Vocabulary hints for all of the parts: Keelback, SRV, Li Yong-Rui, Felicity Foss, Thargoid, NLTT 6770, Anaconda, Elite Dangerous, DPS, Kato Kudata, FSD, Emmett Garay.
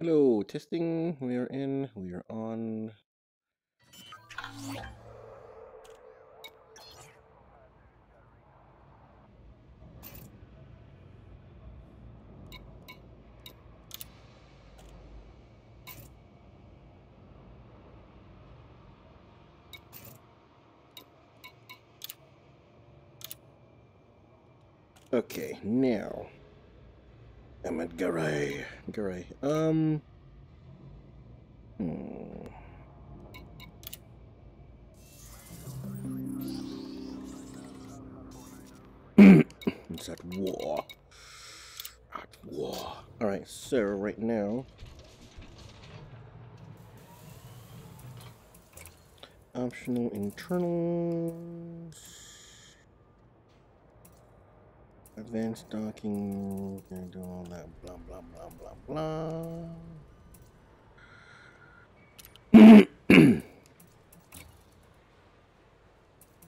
Hello, testing. We are in. We are on. Okay, now Emmett Garay. It's at war. At war. Alright, so right now optional internals. Advanced docking, gonna do all that blah blah blah blah blah.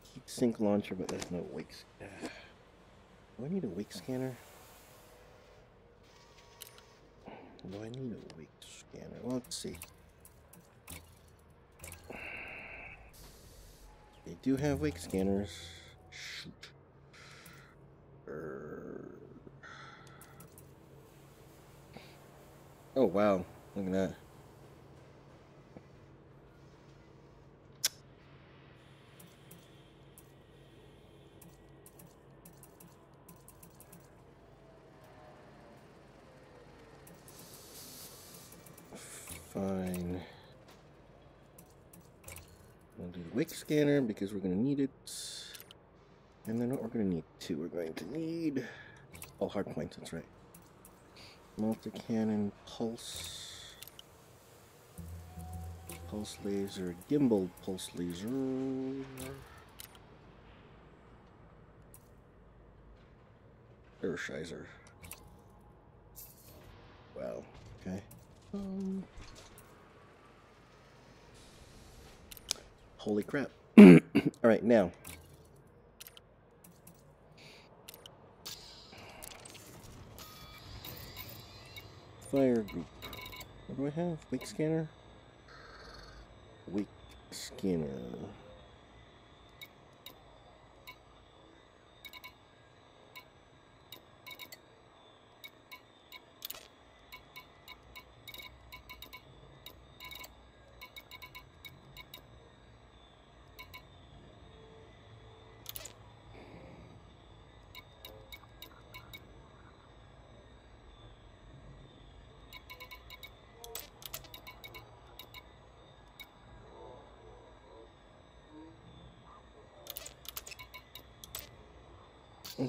Heat sink launcher, but there's no wake scanner. Do I need a wake scanner? Well, let's see. They do have wake scanners. Shoot. Oh wow, look at that. Fine. We'll do the wake scanner because we're gonna need it. And then what we're going to need too, we're going to need all hard points, that's right. Multi-cannon, pulse laser, gimbal pulse laser. Urshizer. Wow, okay. Holy crap. Alright, now. Fire group. What do I have? Wake scanner? Wake scanner.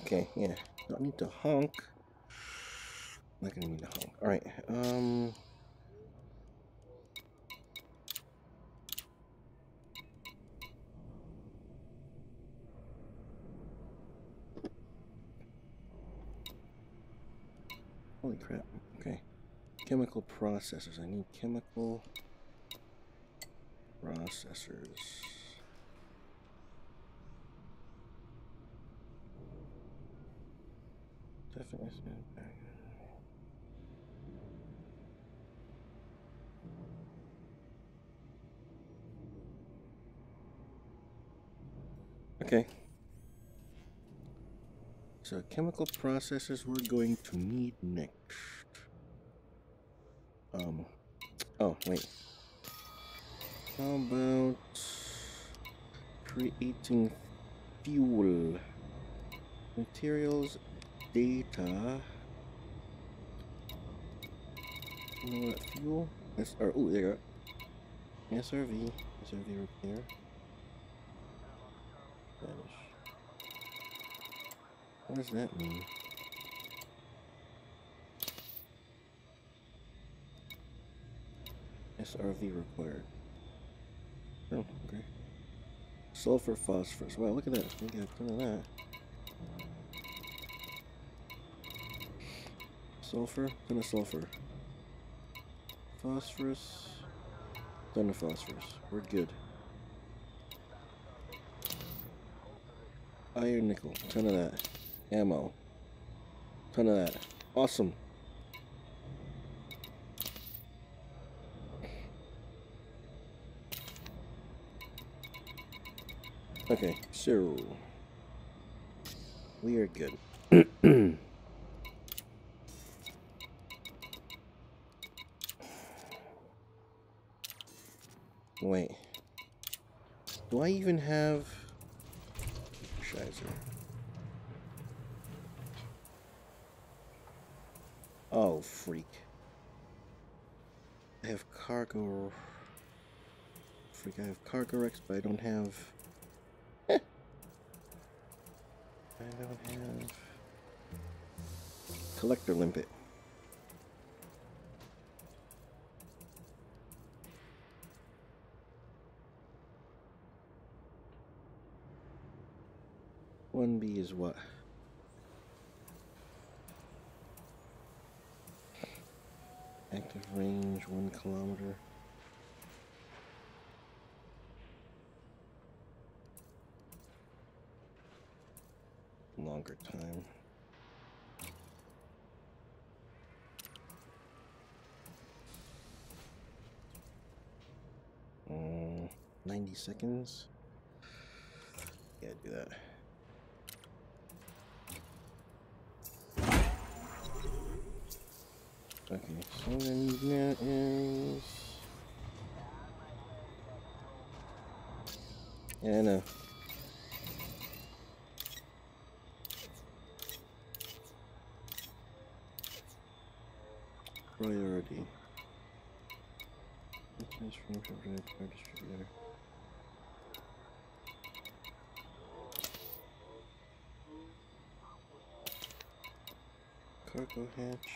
Okay, yeah. Don't need to honk. I'm not gonna need to honk. Alright, holy crap. Okay. Chemical processors. I need chemical processors. Okay. So chemical processors we're going to need next. Oh wait. How about creating fuel materials? Data. You know what fuel? That's our oh there. SRV repair. Vanish. What does that mean? SRV required. Oh, okay. Sulfur phosphorus. Wow, look at that. We got a ton of that. Sulfur, ton of sulfur. Phosphorus, ton of phosphorus. We're good. Iron nickel, ton of that. Ammo, ton of that. Awesome. Okay, so we are good. Wait. Do I even have... Shizer. Oh, freak. I have cargo... Freak, I have cargo Rex, but I don't have... I don't have... Collector Limpet. One B is what? Active range 1 kilometer. Longer time. Mm, 90 seconds. Yeah, do that. Okay, so what I need now is... Yeah, I know. Priority. Distributor. Cargo hatch.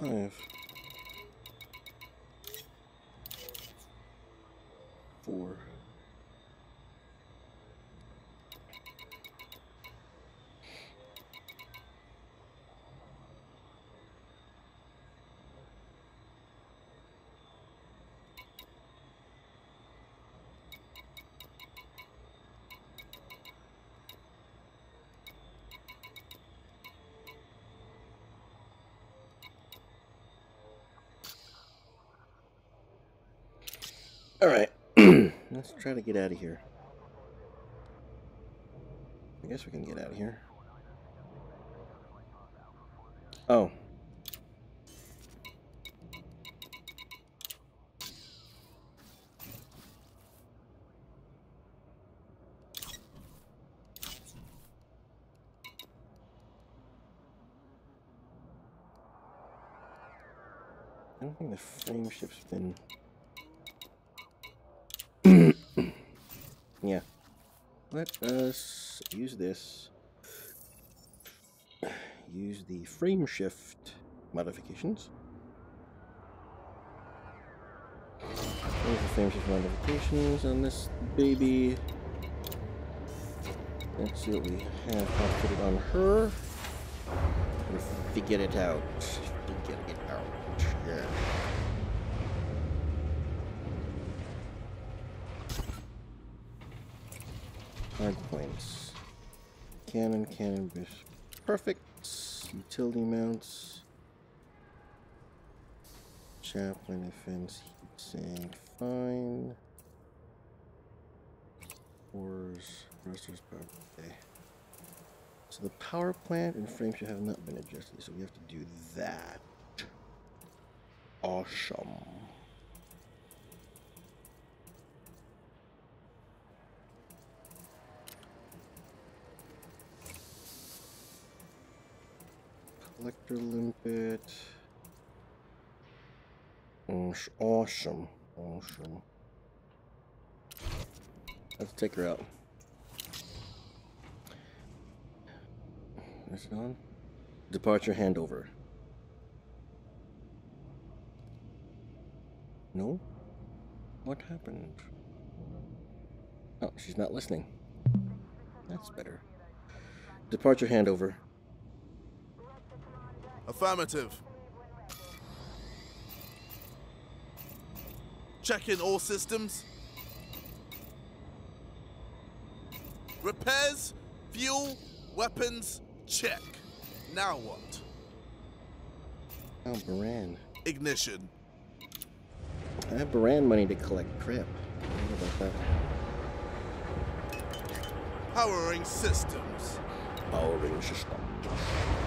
Five. 4. Alright, let's try to get out of here. I guess we can get out of here. Oh. I don't think the frame shift's been... Yeah, let us use this. Use the frame shift modifications. There's the frame shift modifications on this baby. Let's see what we have. I'll put it on her. Figure it out. Figure it out. Yeah. Hard points. Cannon, cannon, perfect. Utility mounts. Chaplain, defense, heat sink. fine. Wars, Restore's Power Plant. Okay. So the power plant and frameshift have not been adjusted, so we have to do that. Awesome. Collector limpet. Awesome. Awesome. Let's take her out. Is it on? Departure handover. No? What happened? Oh, she's not listening. That's better. Departure handover. Affirmative. Check in all systems. Repairs, fuel, weapons, check. Now what? Oh, Baran. Ignition. I have Baran money to collect. Crap. I don't know about that. Powering systems. Powering systems.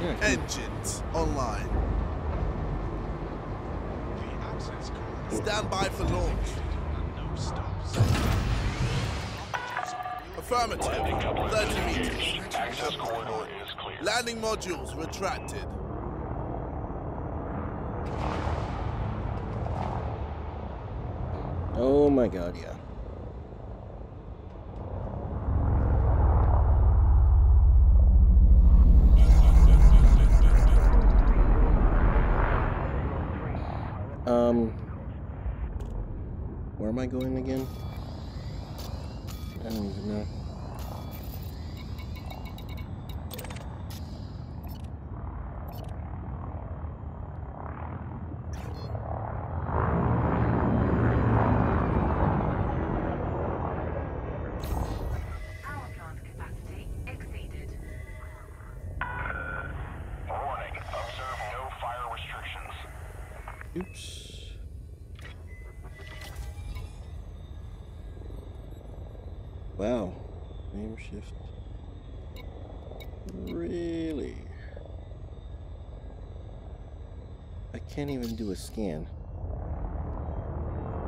Yeah, engines online. The access card. Stand by for launch. No stops. Affirmative. 30 meters. Access corridor is clear. Landing modules retracted. Oh my god, yeah. Where am I going again? I don't even know. Can't even do a scan.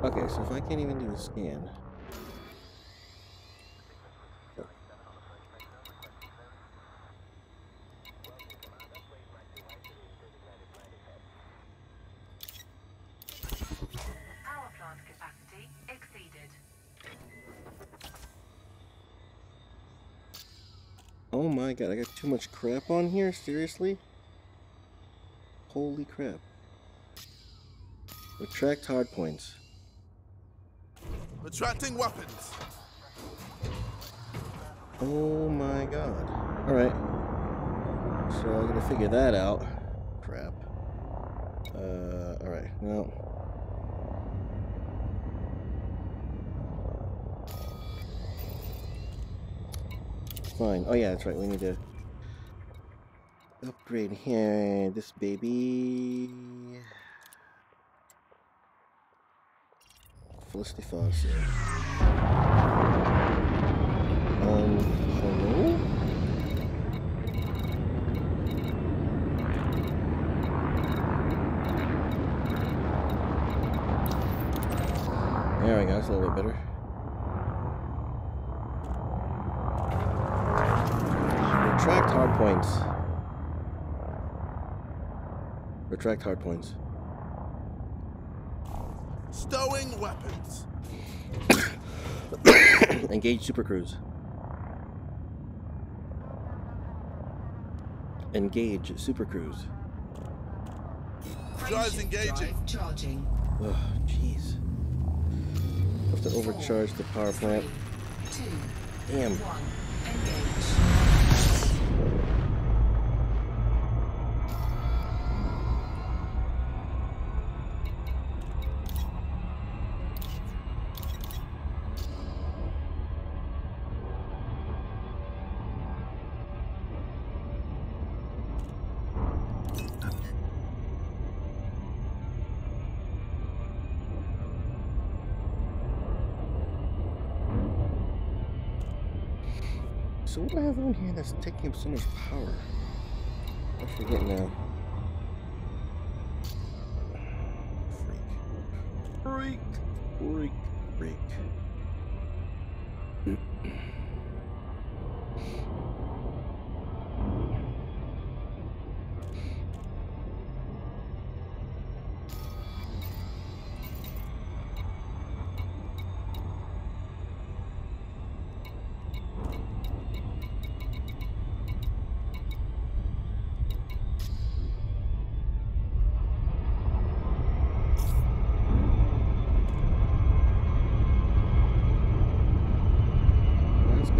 Okay, so if I can't even do a scan, our plant capacity exceeded. Oh my god, I got too much crap on here, seriously? Holy crap. Retract hard points. Retracting weapons. Oh my god. Alright. So I'm gonna figure that out. Crap. Alright, well. Fine. Oh yeah, that's right. We need to upgrade here. This baby. Felicity Foss. Hello? There we go, that's a little bit better. Retract hard points. Retract hard points. Stowing weapons. Engage supercruise. Engage supercruise. Drives engaging. Charging. Oh, jeez. Have to overcharge the power plant. Damn. So what do I have on here that's taking up so much power? I forget now. Freak.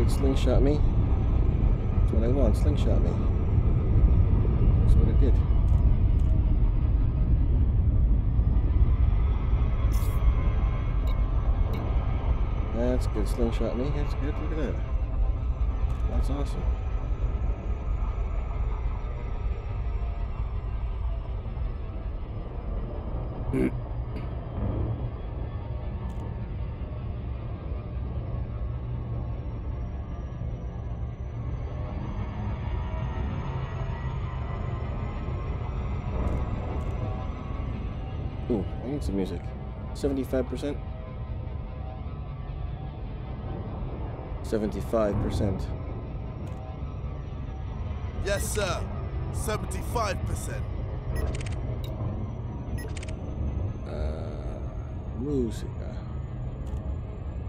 Slingshot me. That's what I want. Slingshot me. That's what it did. That's good. Slingshot me. That's good. Look at that. That's awesome. Some music. 75%? 75%. Yes, sir. 75%. Musica.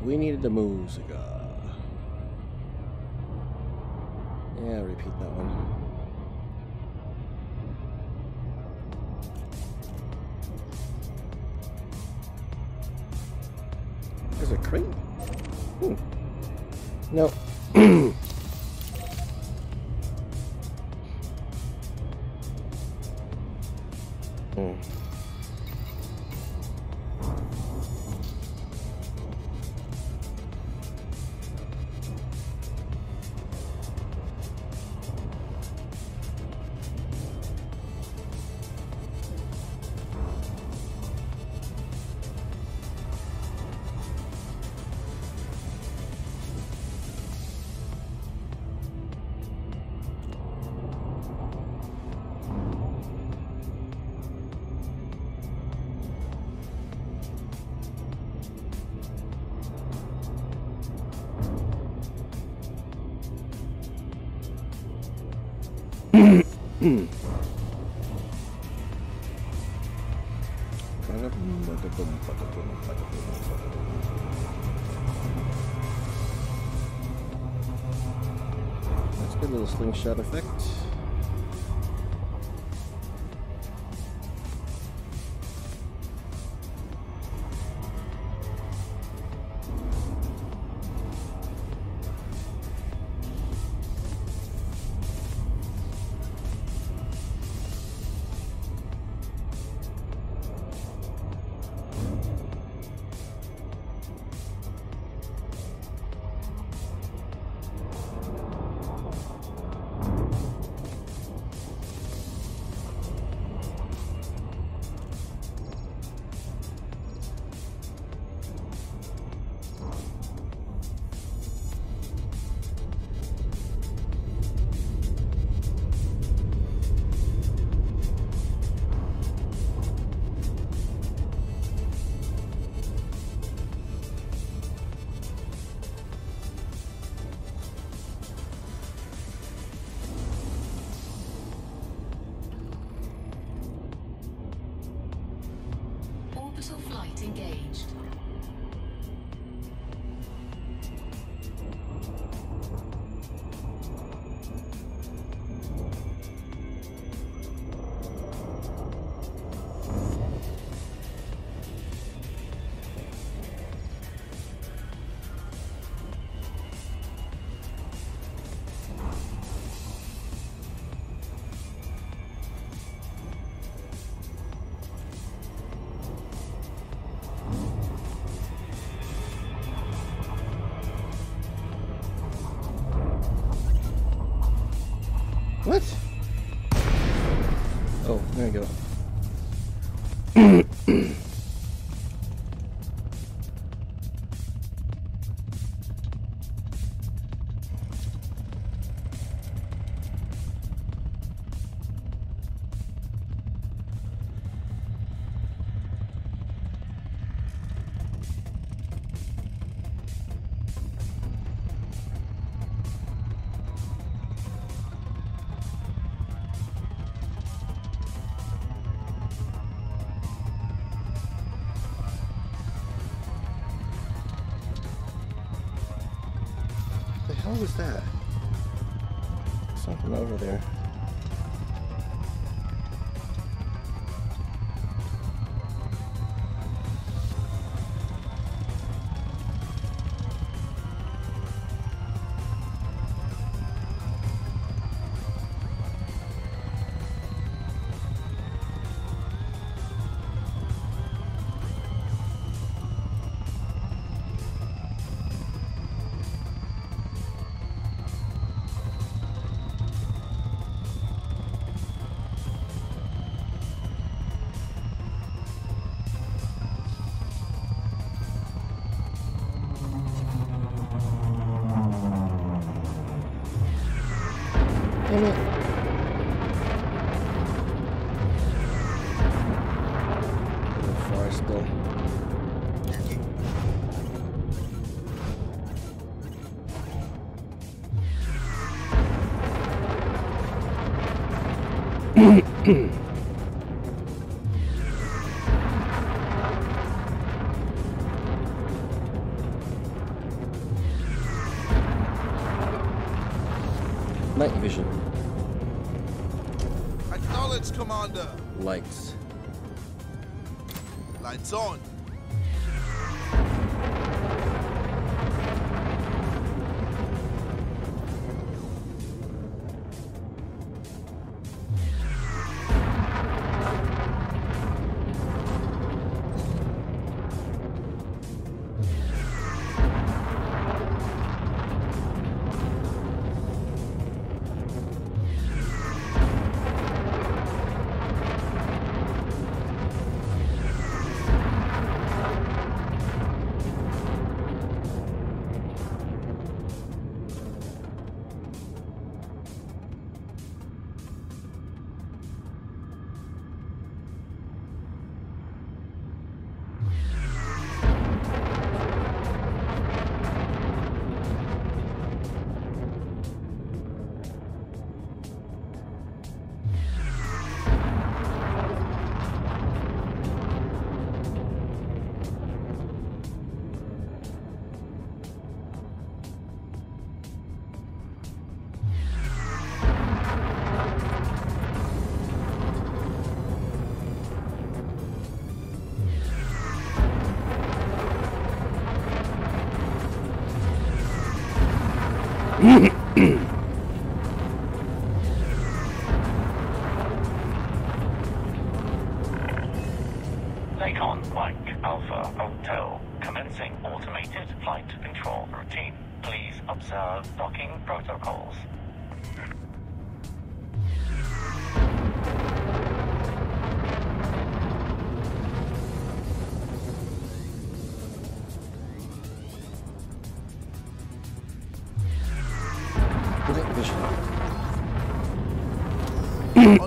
We needed the musica. Yeah, repeat that one. A crate? No. That's a good little slingshot effect. What? Oh, there you go. What was that? Something over there. Night vision. Acknowledge, Commander. Lights. Lights on.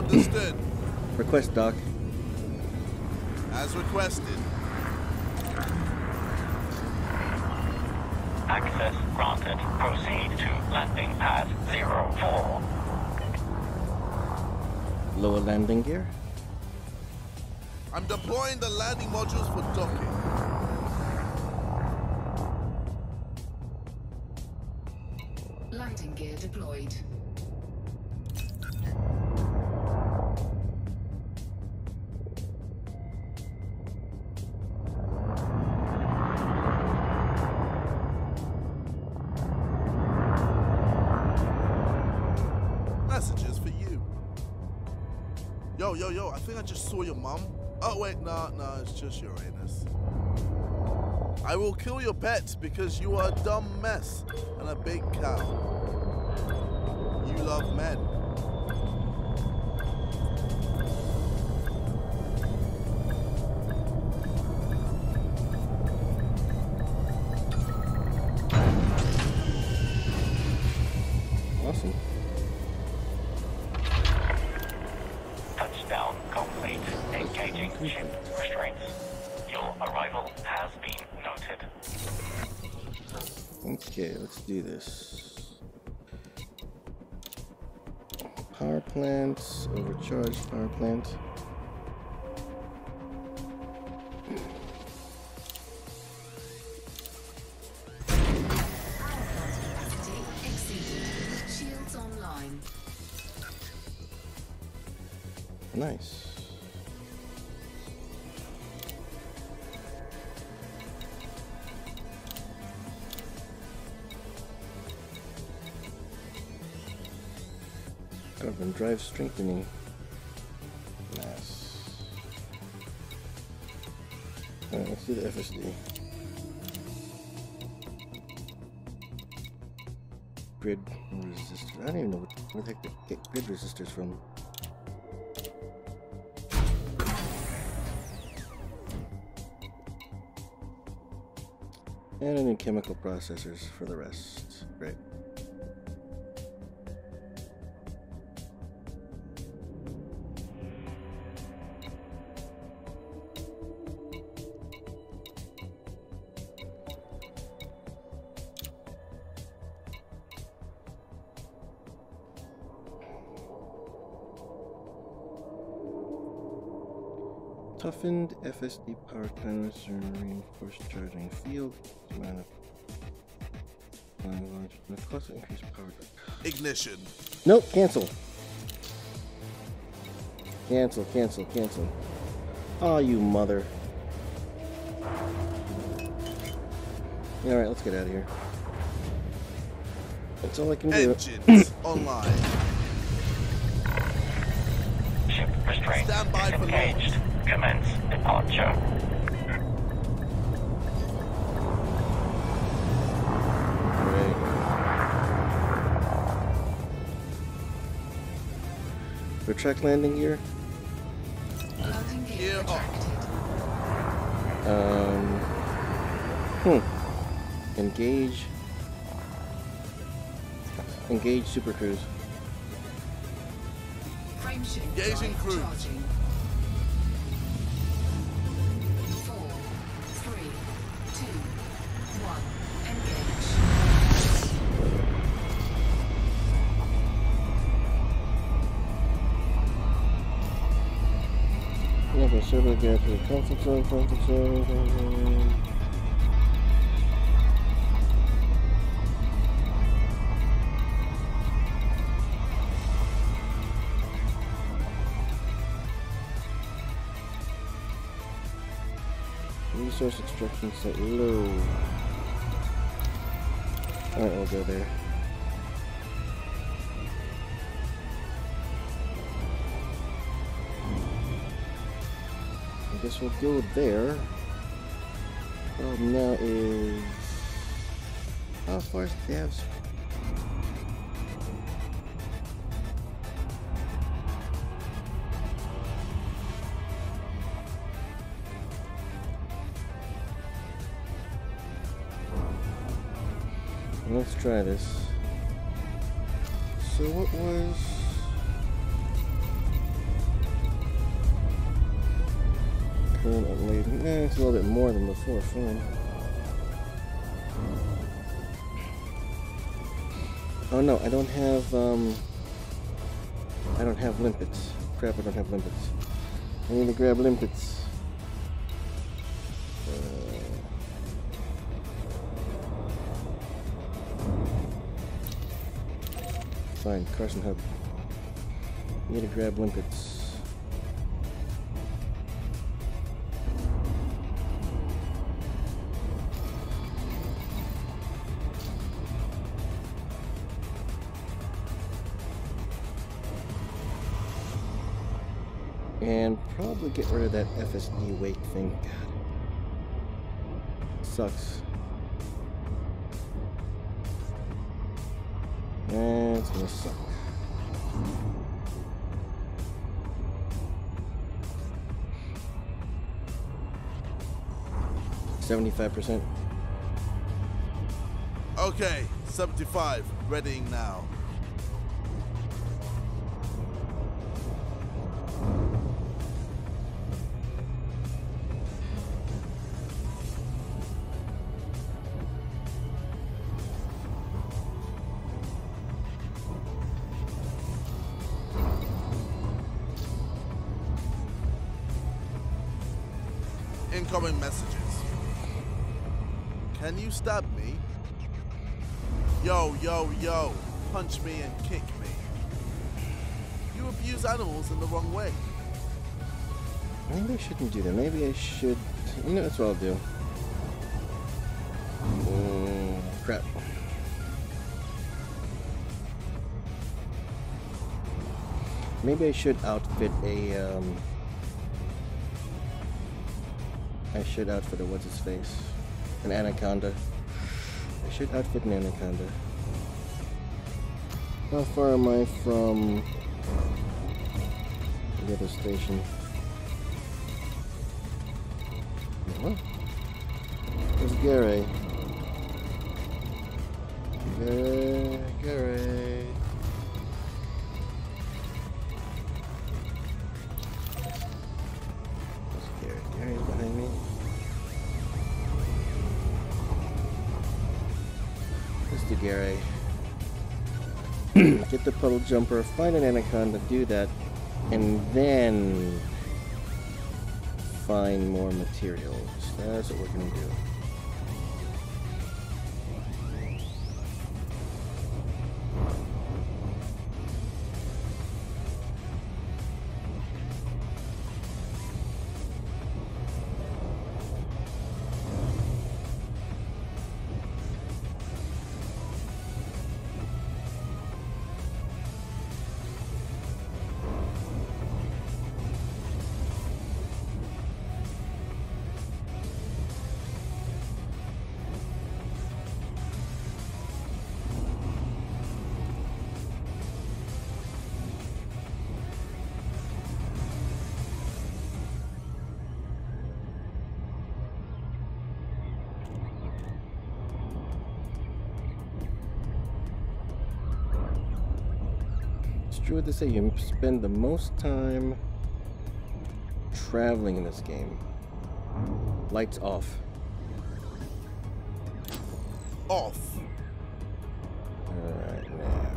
Understood. Request doc. As requested. Access granted. Proceed to landing pad 04. Lower landing gear. I'm deploying the landing modules for docking. Landing gear deployed. Your mom? Oh wait, no, it's just your anus. I will kill your pets because you are a dumb mess and a big cow. You love men. Do this. Power plants, overcharged power plant. Nice. Carbon drive strengthening. Nice. Alright, let's do the FSD. Grid resistor. I don't even know where the heck they get grid resistors from. And I need chemical processors for the rest. Great. Toughened FSD power counters and reinforced charging field. Cost increase power. Ignition. Nope, cancel. Cancel, cancel, cancel. Aw, you mother. Alright, let's get out of here. That's all I can do. Engines online. Ship restrained. Stand by for launch. Commence departure. Great. Retract landing gear. Landing gear retracted. Engage. Engage Super Cruise. Engaging cruise. Charging. 4, 3, 2, 1, engage. Okay, so we get the comfort zone. Resource extraction set low. Alright, we'll go there. I guess we'll go there. Problem now is how far is the devs? Let's try this. So what was... current uploading? Eh, it's a little bit more than before, fine. Oh no, I don't have limpets. Crap, I don't have limpets. I need to grab limpets. Fine, Carson Hub. Need to grab limpets. And probably get rid of that FSD wake thing. God. It sucks. It's gonna suck. $75%. Okay, 75. Readying now. Incoming messages. Can you stab me? Yo, yo, yo. Punch me and kick me. You abuse animals in the wrong way. Maybe I shouldn't do that. Maybe I should... You know, that's what I'll do. Oh, crap. Maybe I should outfit a, I should outfit a what's-his-face? An Anaconda. I should outfit an Anaconda. How far am I from the other station? What? There's Garay. Garay. Garay behind me. Let's do Garay. Get the puddle jumper, find an Anaconda, do that, and then find more materials. That's what we're gonna do. True to say, you spend the most time traveling in this game. Lights off. Off. All right now.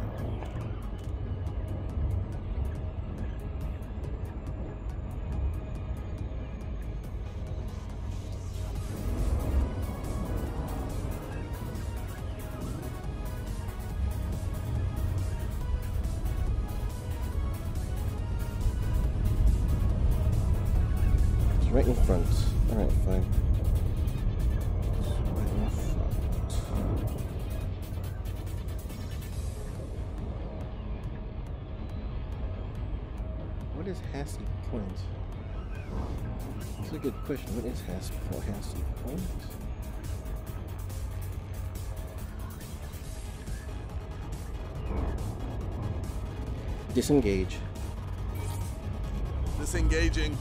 Right in front. Alright, fine. Right in front. What is Hassie Point? That's a good question. What is Hassie Point? Disengage. Disengaging.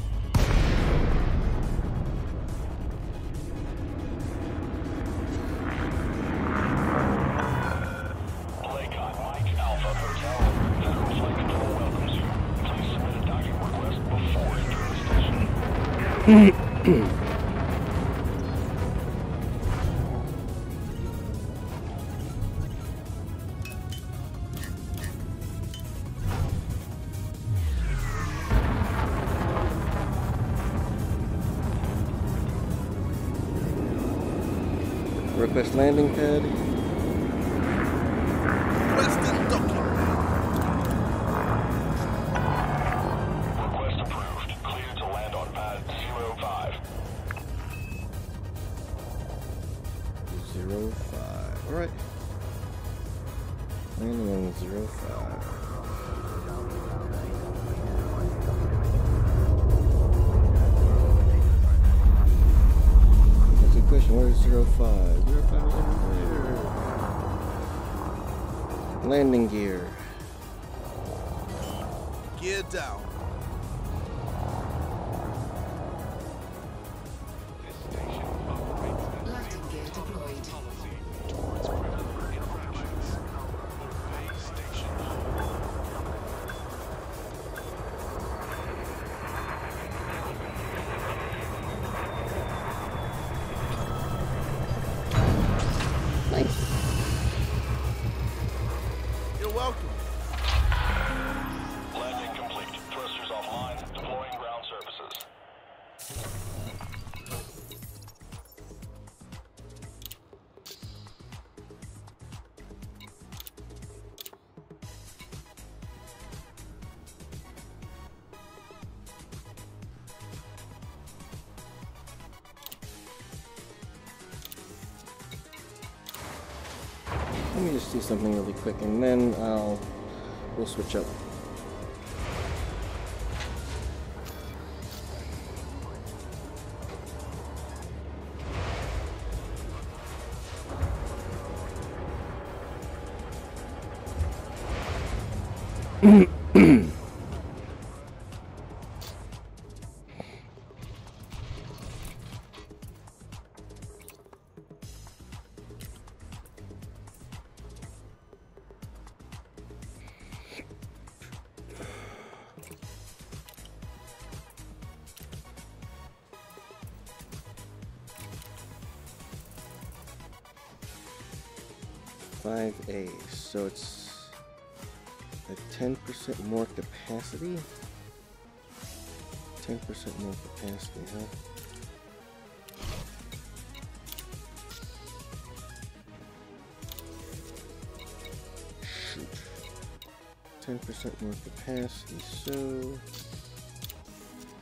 Request landing pad. Landing gear. Gear down. This station operates as landing gear deployed. Policy towards criminal infractions. Base station. me just do something really quick, and then we'll switch up. So it's a 10% more capacity. 10% more capacity, huh? Shoot. 10% more capacity, so...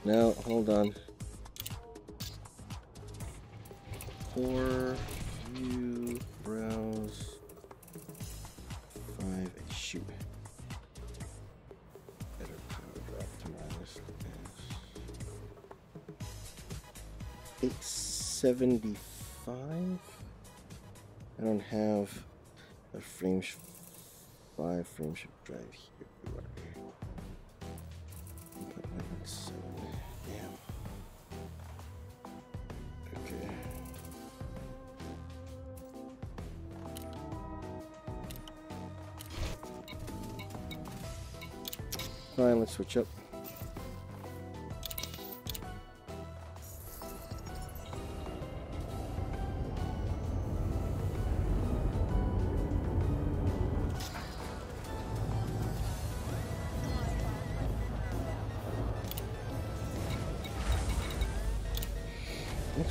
No, hold on. For you, browse... Shoot. Better power drop to minus the 875. I don't have a frame shift drive here. Fine, let's switch up.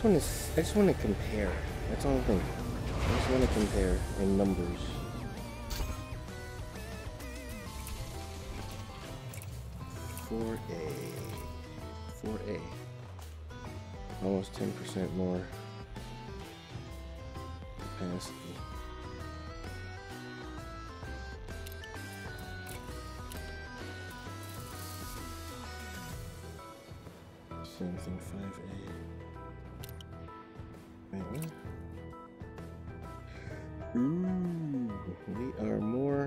I just want to compare. That's all I'm thinking. I just want to compare in numbers. For a almost 10% more capacity. Same thing, 5A. Wait, what? Ooh, we are more.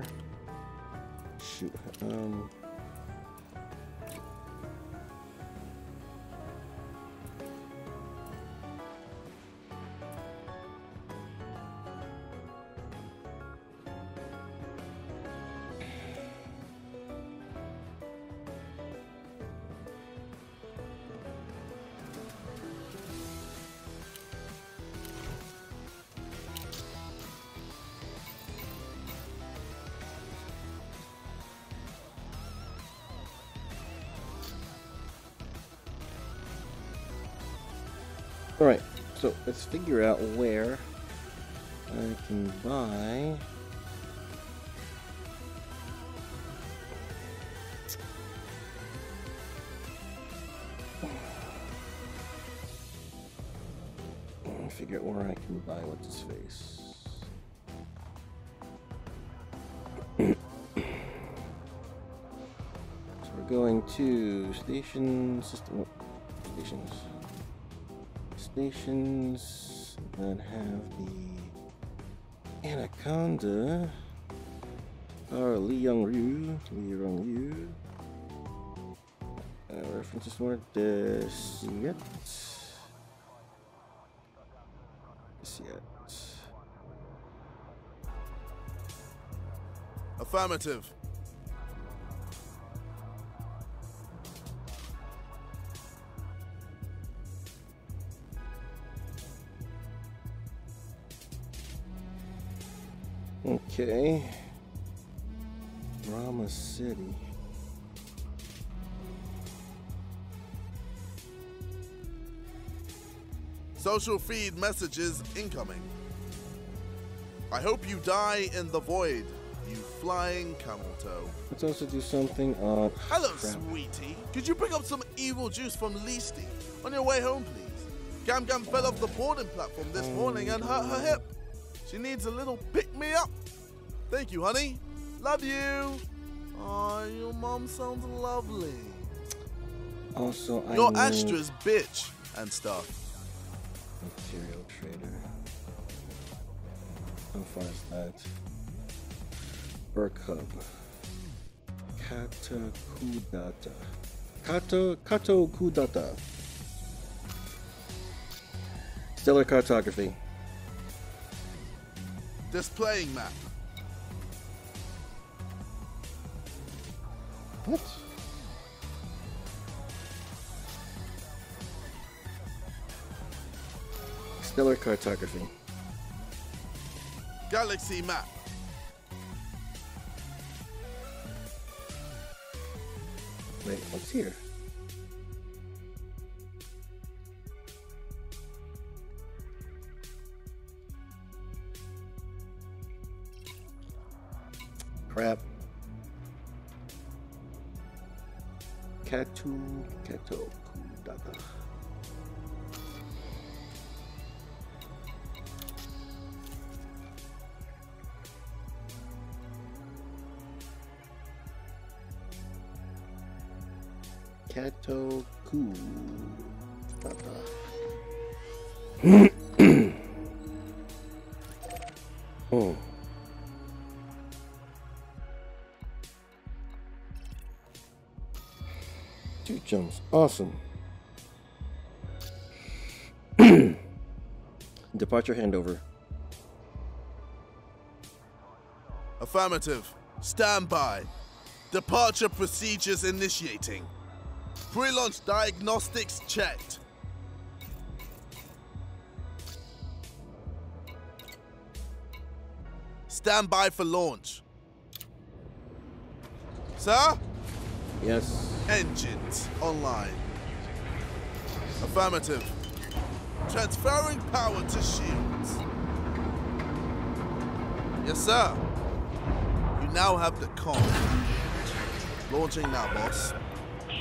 Shoot. Alright, so let's figure out where I can buy what's his face. So we're going to stations that have the Anaconda or Li Yong-Rui. References weren't this yet. Affirmative. Okay, Rama City. Social feed messages incoming. I hope you die in the void, you flying camel toe. Let's also do something on... Hello, sweetie. Could you bring up some evil juice from Leasty on your way home, please? Gam Gam fell off the boarding platform this morning and hurt her hip. She needs a little pick-me-up. Thank you, honey. Love you. Oh, your mom sounds lovely. Also, I your extras, bitch, and stuff. Material trader. How far is that? Work hub. Katakudata. Kato Kudata. Stellar cartography. Displaying map. What? Stellar cartography. Galaxy map. Wait, what's here? Crap. Kato Kudata. Kato Kudata. Oh. Two jumps, awesome. Departure handover. Affirmative. Stand by. Departure procedures initiating. Pre-launch diagnostics checked. Stand by for launch. Sir? Yes. Engines online. Affirmative. Transferring power to shields. Yes, sir. You now have the comm. Launching now, boss.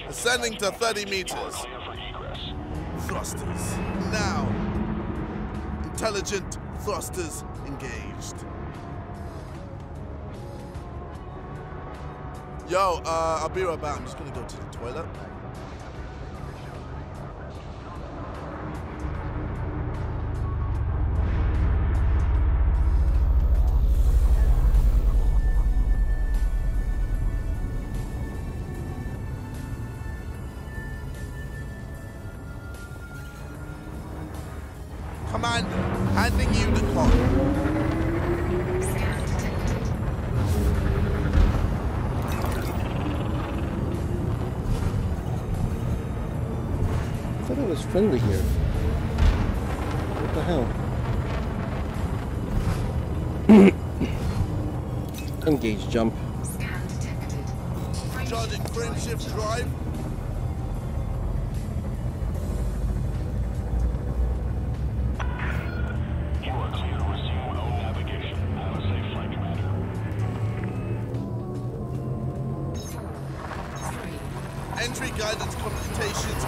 Ascending to 30 meters. Thrusters now. Intelligent thrusters engaged. Yo, I'll be right back. I'm just gonna go to the toilet. Commander, handing you the clock. It's friendly here. What the hell? Engage jump. Scan detected. Charging frameshift drive. You are clear to resume all navigation. Have a safe flight, Commander. Entry guidance computations.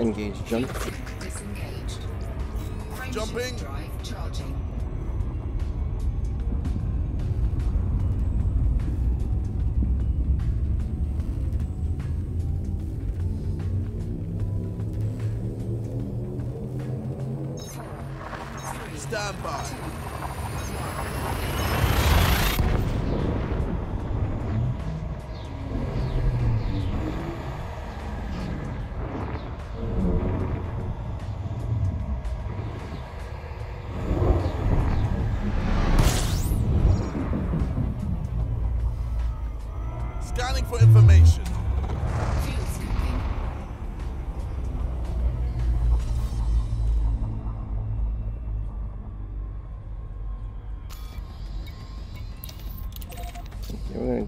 Engage jump. Disengaged. Jumping. Drive charging. Stand by.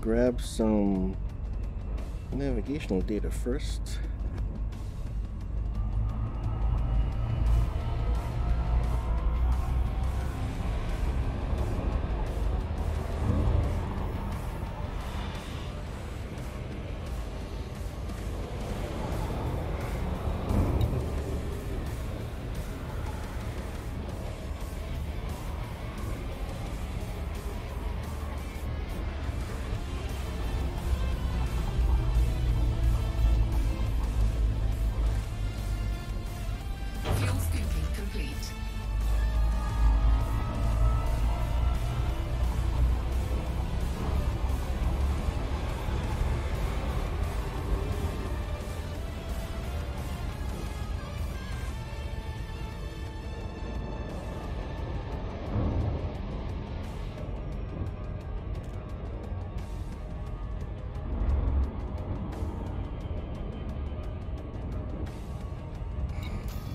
grab some navigational data first.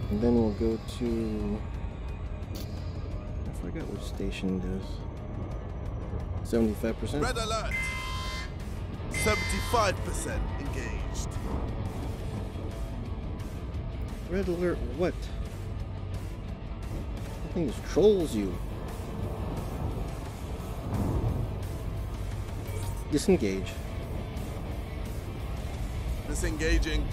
And then we'll go to, I forgot which station it is. 75%? Red alert! 75% engaged. Red alert what? I think it trolls you. Disengage. Disengaging.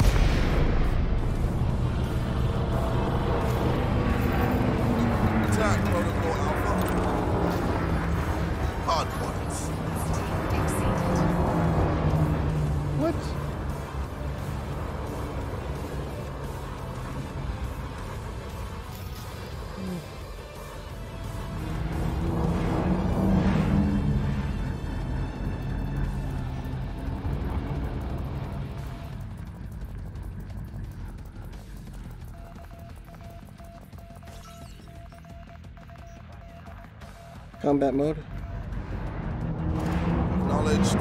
Combat mode. Acknowledged.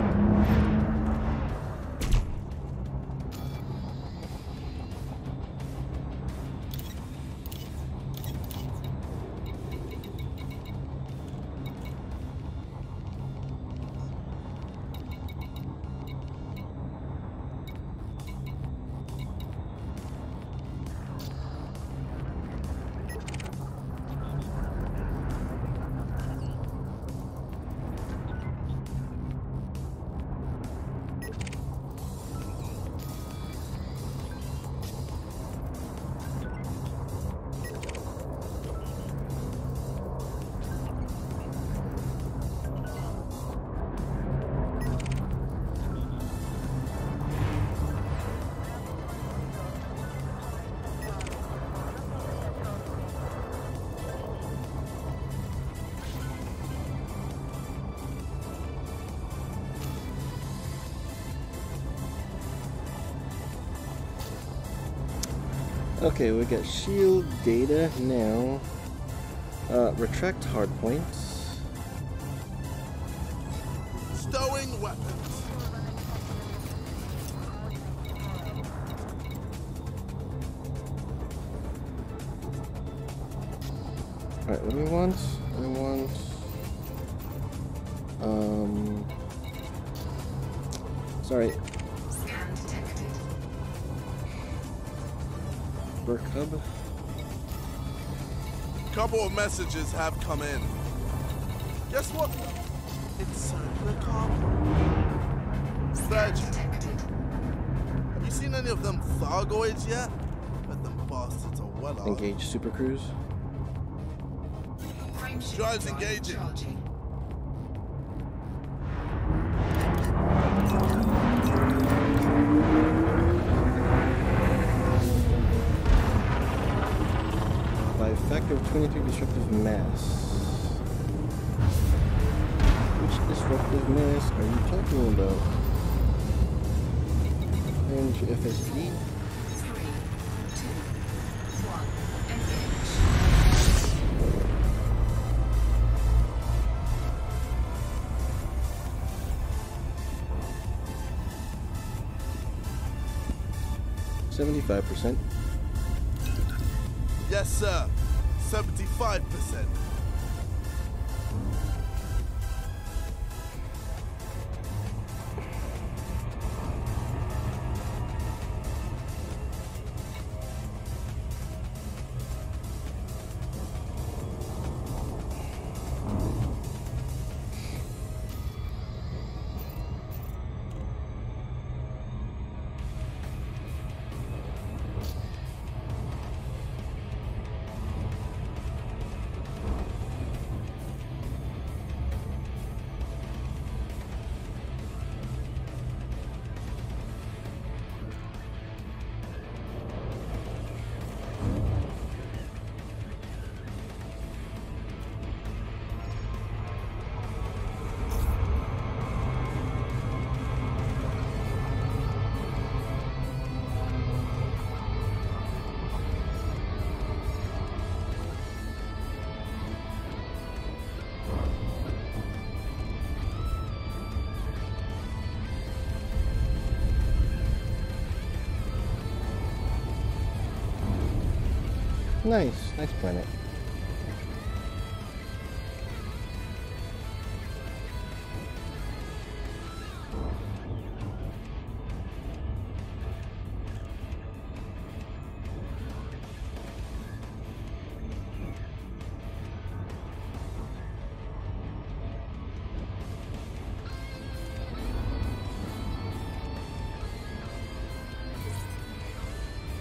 Okay, we got shield data now. Retract hard points. Stowing weapons. Alright, what do we want? We want sorry. Hub. Couple of messages have come in. Guess what? It's detected. Have you seen any of them Thargoids yet? But them bastards are well off. Engage Super Cruise. Drives engaging. Charging. Factor of 23 disruptive mass. Which disruptive mass are you talking about? Range FSD? 3, 2, 1, engage. 75%. Yes, sir. 75%. Nice, nice planet.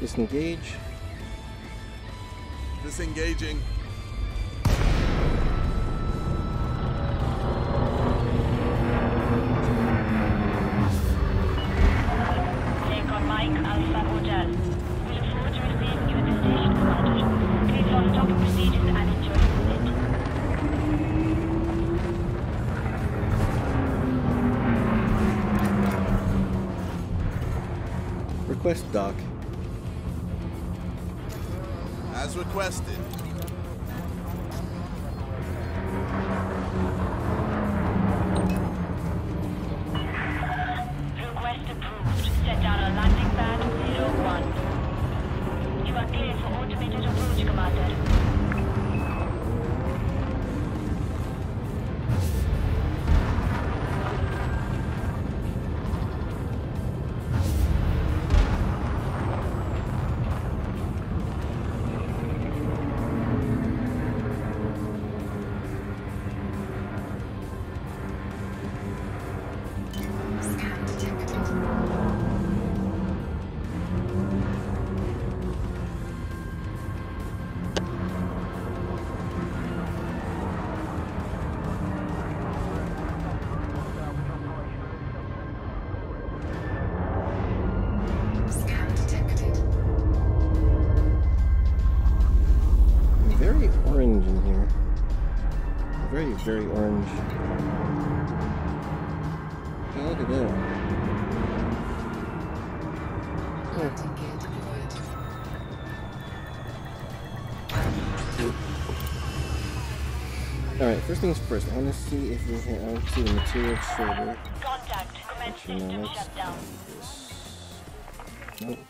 Disengage. Disengaging. Request dock. As requested. Request approved. Set down on landing pad 01. You are clear for automated approach, Commander. Very orange. Oh, look at that. All right. First things first. I want to see if we can. I want to see the material folder. Contact. Commence system shutdown. Nope.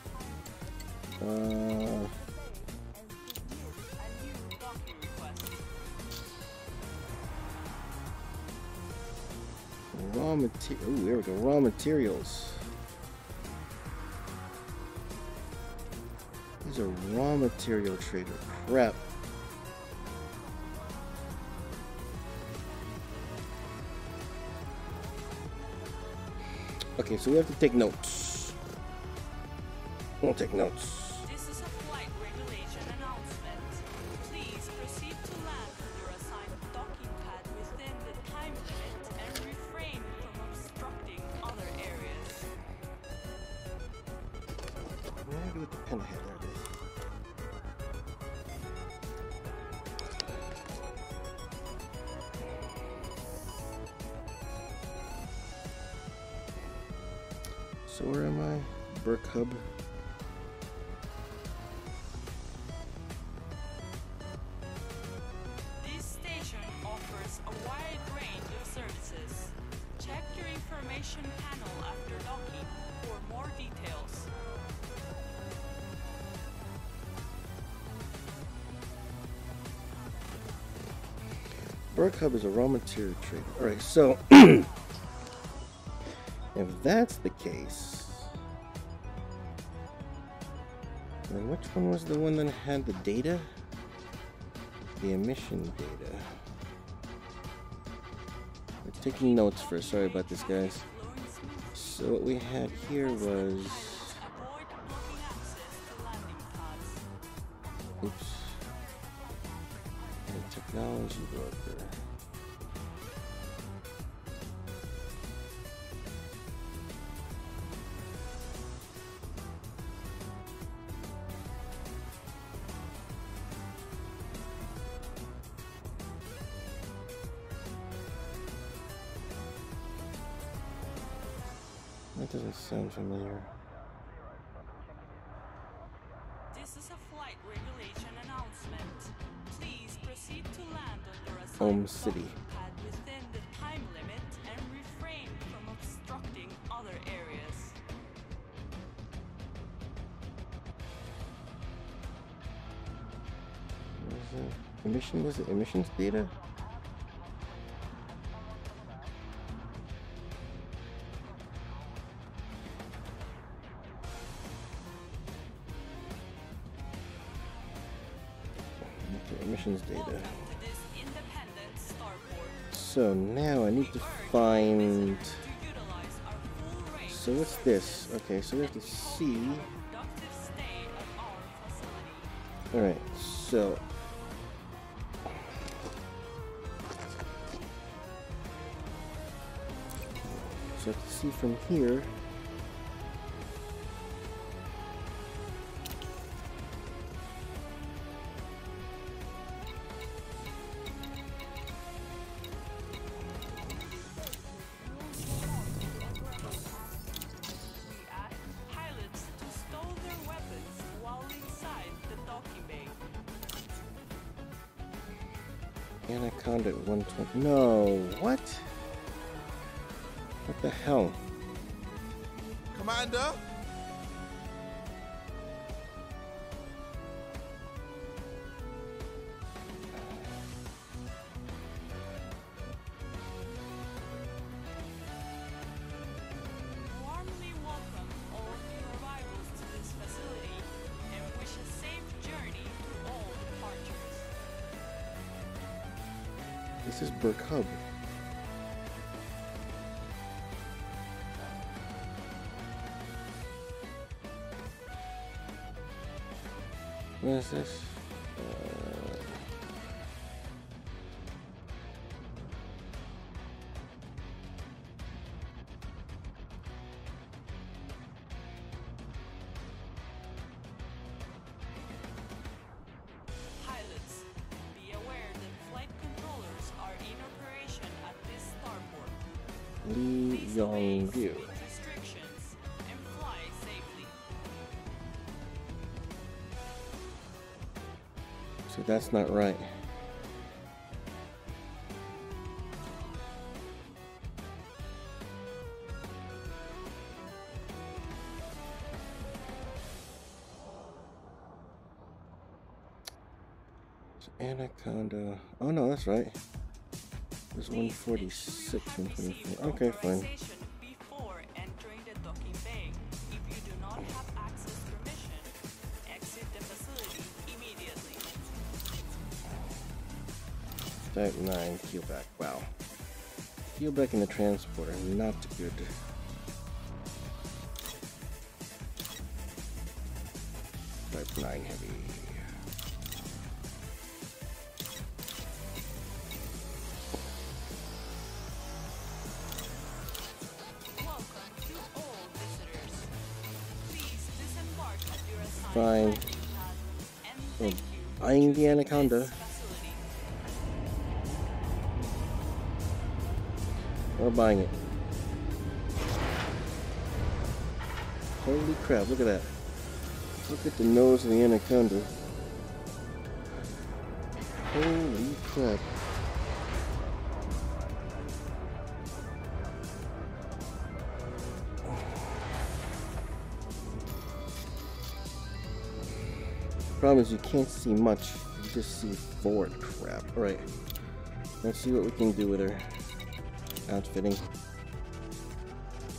Ooh, there we go. Raw materials. These are raw material trader. Crap. Okay, so we have to take notes. We'll take notes. So where am I? Brick Hub. This station offers a wide range of services. Check your information panel after docking for more details. Brick Hub is a raw material trader. All right, so. If that's the case, then which one was the one that had the data? The emission data. We're taking notes first. Sorry about this, guys. So what we had here was... Oops. The technology broker. Doesn't sound familiar. This is a flight regulation announcement. Please proceed to land under a Home City pad within the time limit and refrain from obstructing other areas. emissions data? So now I need to find. So what's this? Okay, so we have to see. All right, so. So I have to see from here. Anaconda at 120. No, what? What the hell? Commander? This is Burke Hub. What is this? Li Yong-Rui. So that's not right. So Anaconda. Oh no, that's right. There's 146, 124. Okay, fine. Before entering the docking bay, if you do not have access permission, exit the facility immediately. Type 9, Keelback. Wow. Keelback in the transporter, not good. Type 9 heavy. Fine. Well, I'm the Anaconda. We're buying it. Holy crap, look at that. Look at the nose of the Anaconda. Holy crap. Problem is you can't see much, you just see forward crap. Alright, let's see what we can do with her. Outfitting.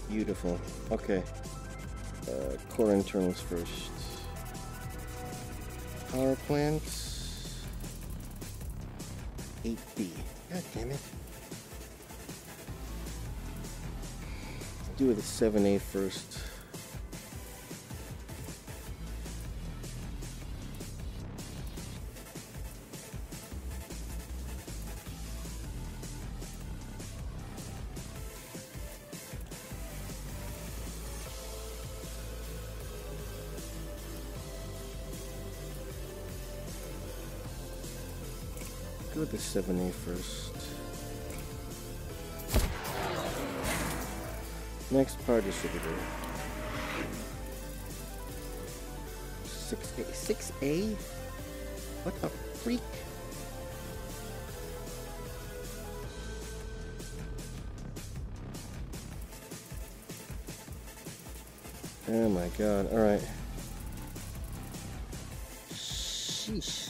Beautiful. Okay. Core internals first. Power plants. 8B. God damn it. Let's do with the 7A first. Go with the 7A first. Next power distributor. 6A? 6A? What the freak? Oh my god, alright. Sheesh.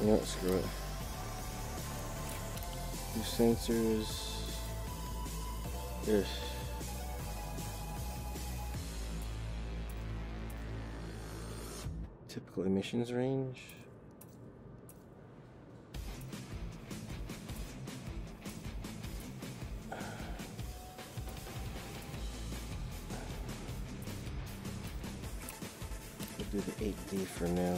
You know what, screw it. New sensors. Yes. Typical emissions range. We'll do the 8D for now.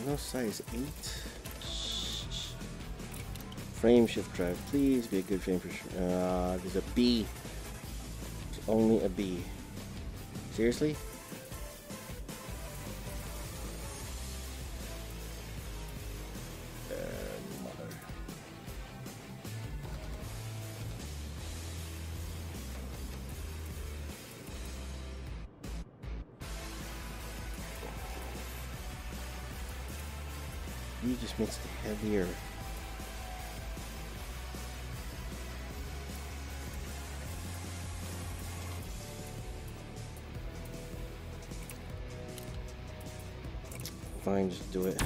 I know size 8. Frame shift drive, please be a good frame for sure. There's a B. There's only a B. Seriously? Mother. B just makes it heavier. Fine, just do it.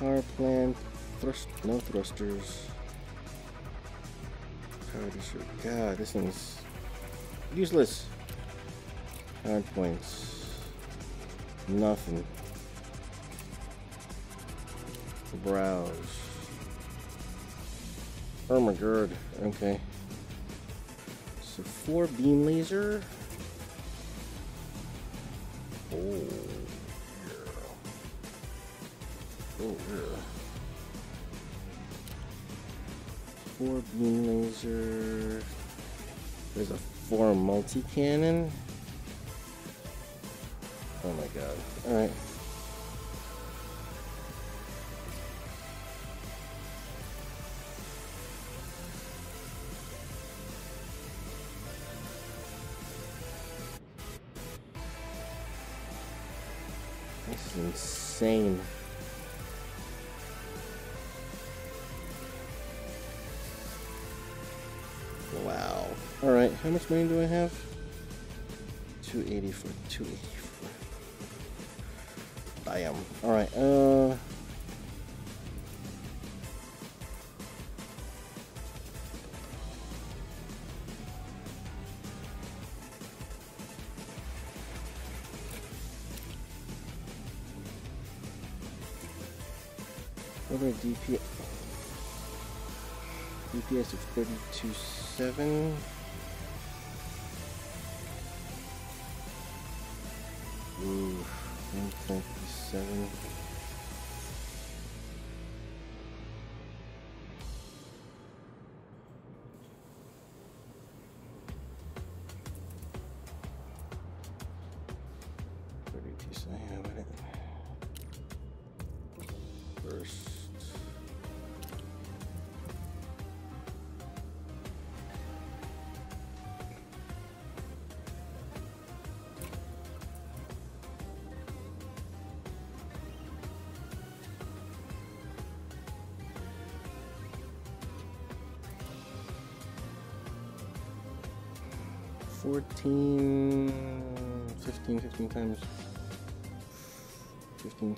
Power plant, no thrusters. Power district. God, this thing's useless. Power points. Nothing. Browse. Oh my god. Okay. So 4 beam laser. Oh yeah. Oh yeah. 4 beam laser. There's a 4 multi cannon. Oh my god. Alright. Insane. Wow. Alright, how much money do I have? 284. 284. Damn. Alright, DPS of 32.7. Ooh, 127.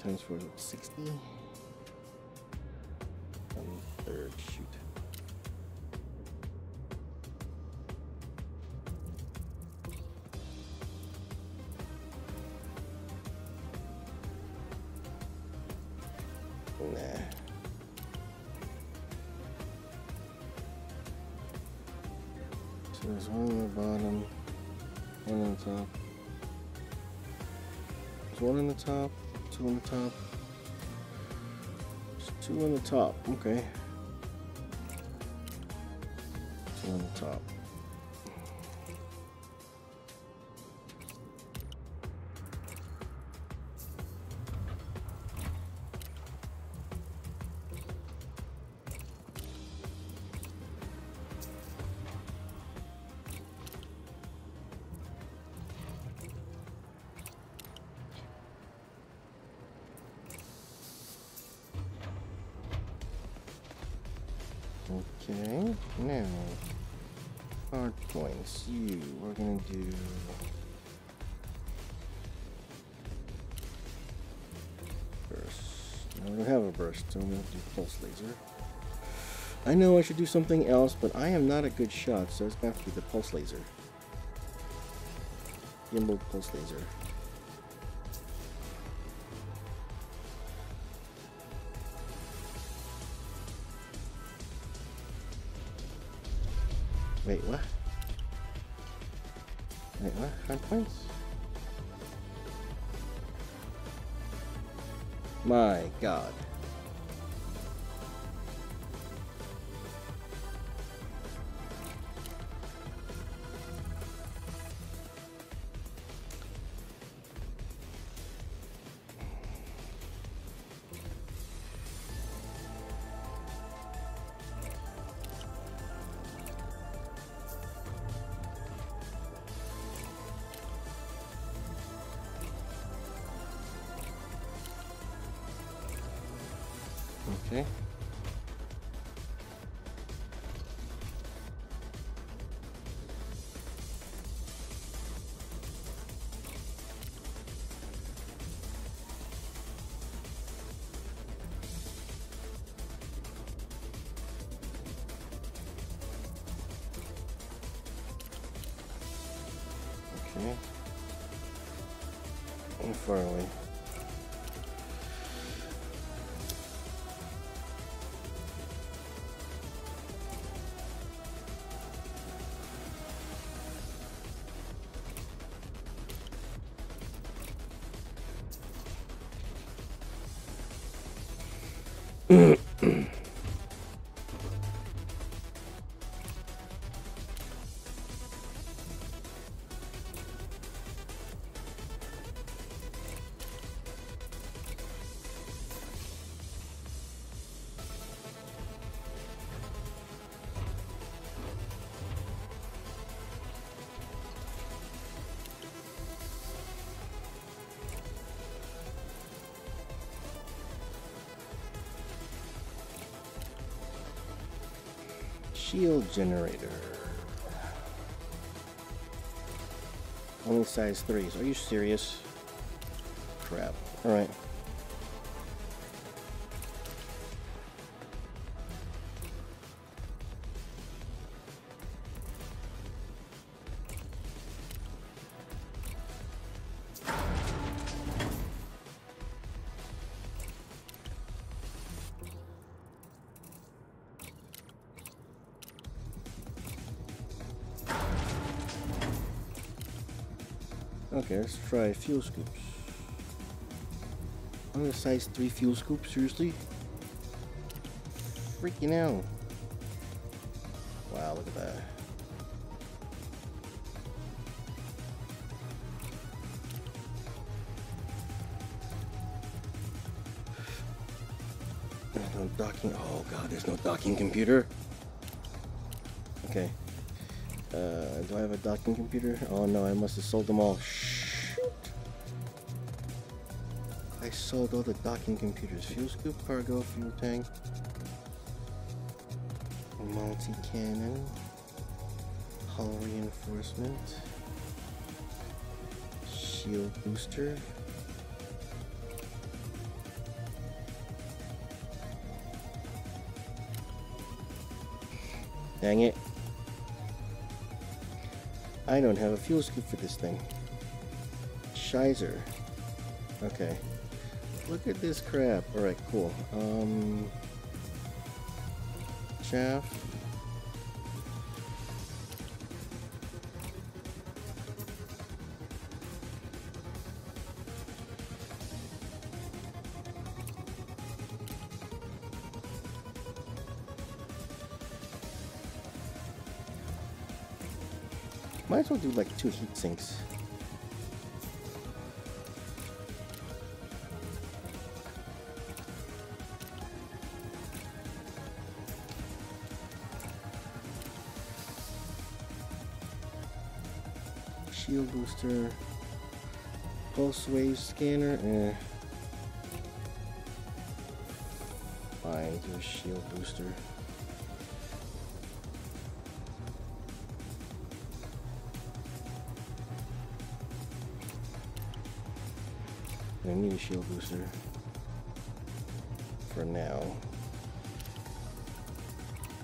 Times 4 is 60. 1/3, shoot. Nah. So there's one on the bottom, one on the top. There's one on the top. Two on the top. There's two on the top. Okay. Two on the top. Okay, now Hard points. You. We're gonna do. I don't have a burst, so I'm going to do pulse laser. I know I should do something else, but I am not a good shot, so it's going to have to be the pulse laser. Gimbal pulse laser. Wait, what? Wait, what? Hard points? My God. Okay. Okay. And far away. Shield generator. Only size 3s. Are you serious? Crap. Alright. Okay, let's try fuel scoops. Only size 3 fuel scoops, seriously? Freaking hell. Wow, look at that. There's no docking. Oh God, there's no docking computer. Okay. Do I have a docking computer? Oh no, I must have sold them all. Shoot! I sold all the docking computers. Fuel scoop, cargo, fuel tank, multi-cannon, hull reinforcement, shield booster. Dang it. I don't have a fuel scoop for this thing. Shizer. Okay. Look at this crap. Alright, cool. Chaff. Might as well do like 2 heat sinks. Shield booster, pulse wave scanner, Fine, do a shield booster. gonna need a shield booster for now.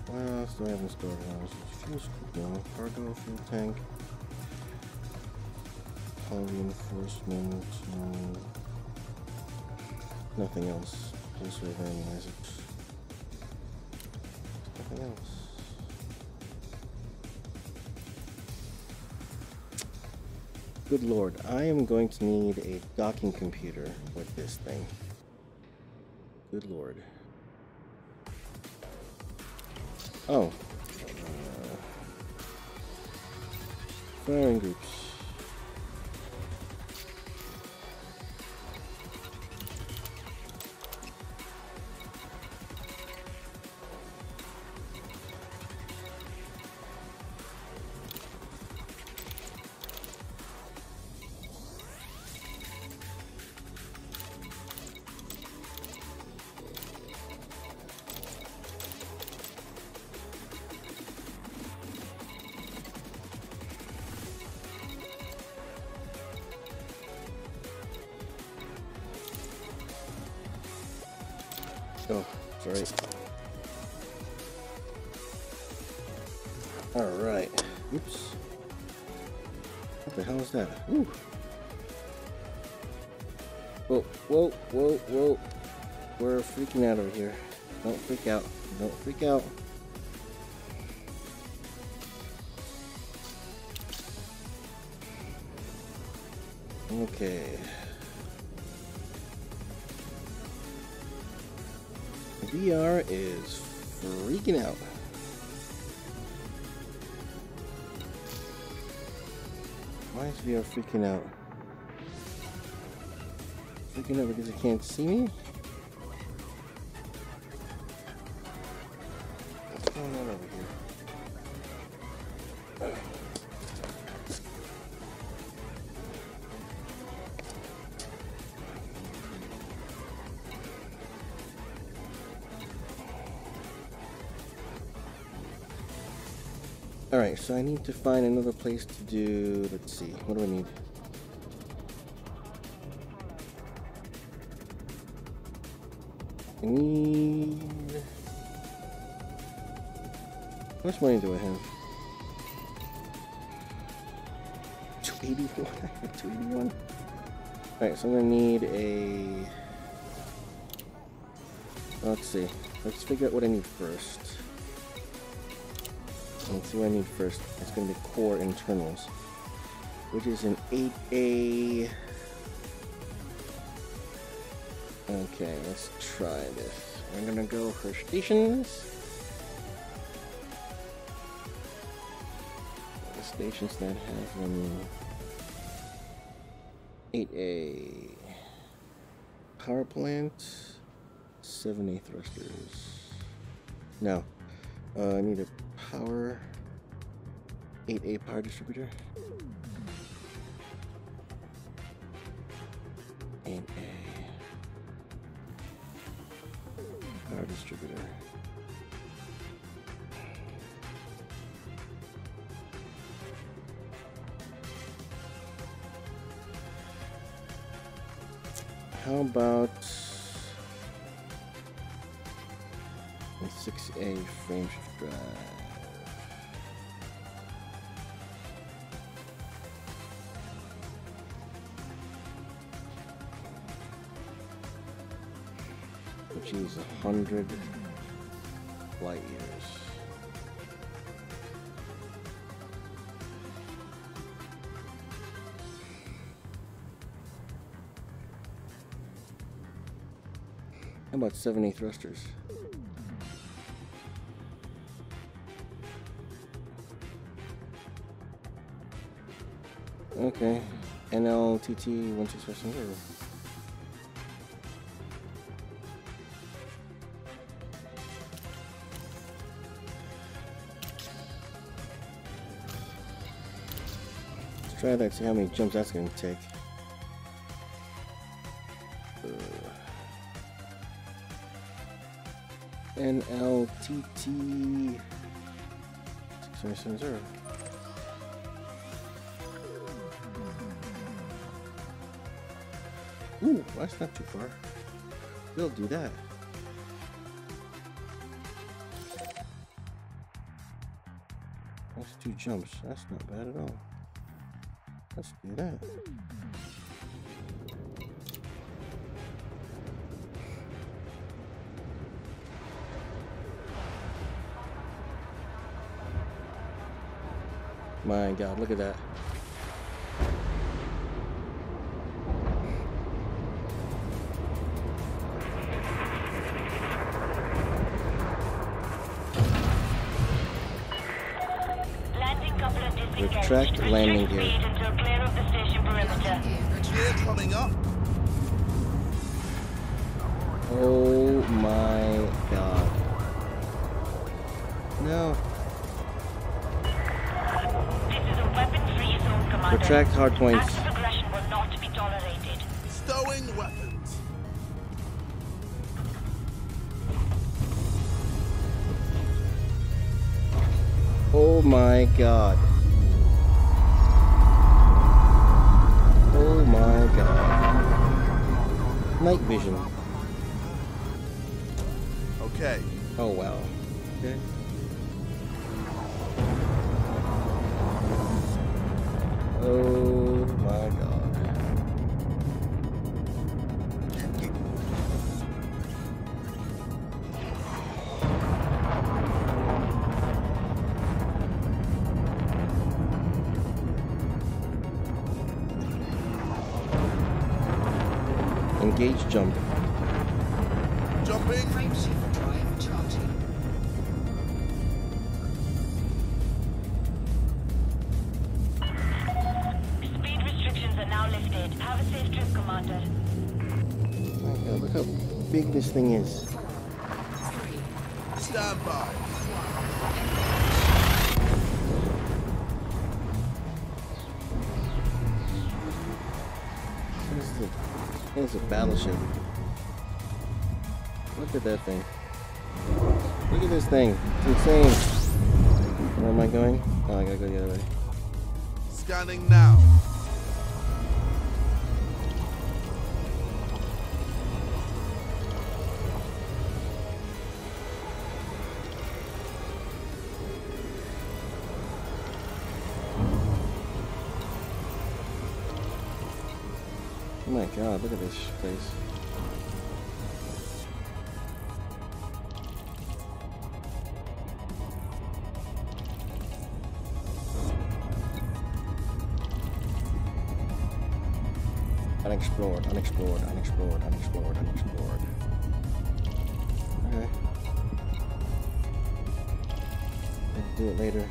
Well, I still haven't started on this. Fuel scoop down, cargo, fuel tank, hull reinforcement, nothing else. Just randomize it. Nothing else. Good lord, I am going to need a docking computer with this thing. Good lord. Oh. Firing groups. Oh, it's all right. All right. Oops. What the hell is that? Ooh. Whoa, whoa, whoa, whoa. We're freaking out over here. Don't freak out. Don't freak out. Okay. VR is freaking out. Why is VR freaking out? Freaking out because it can't see me? What's going on over here? Alright, so I need to find another place to do, let's see, what do I need? I need... How much money do I have? 281, I have 281. Alright, so I'm gonna need a... Let's see, let's figure out what I need first. Let's see what I need first. It's going to be core internals, which is an 8A. Okay, let's try this. I'm going to go for stations. The stations that have an 8A power plant, 7A thrusters. No, I need a power 8A power distributor. 8A power distributor. How about a 6A frameshift drive? Is 100 light years. How about 70 thrusters? Okay, NLTT 1626. Try that, see how many jumps that's going to take. NLTT 6770. Ooh, that's not too far. We'll do that. That's two jumps. That's not bad at all. Let's do that. My God, look at that. Retract landing gear. Oh my God. No. Retract hard points. Acts of aggression will not be tolerated. Stowing weapons. Oh my God. Oh my God. Night vision. Okay. Oh wow. Okay. Oh my God. Engage jump. Jumping. Frameshift drive charging. Look how big this thing is. Stand by. What is a battleship? Look at that thing. Look at this thing. It's insane. Where am I going? Oh, I gotta go the other way. Scanning now. Oh my God, look at this place. Unexplored, unexplored, unexplored, unexplored, unexplored. Okay. I'll do it later.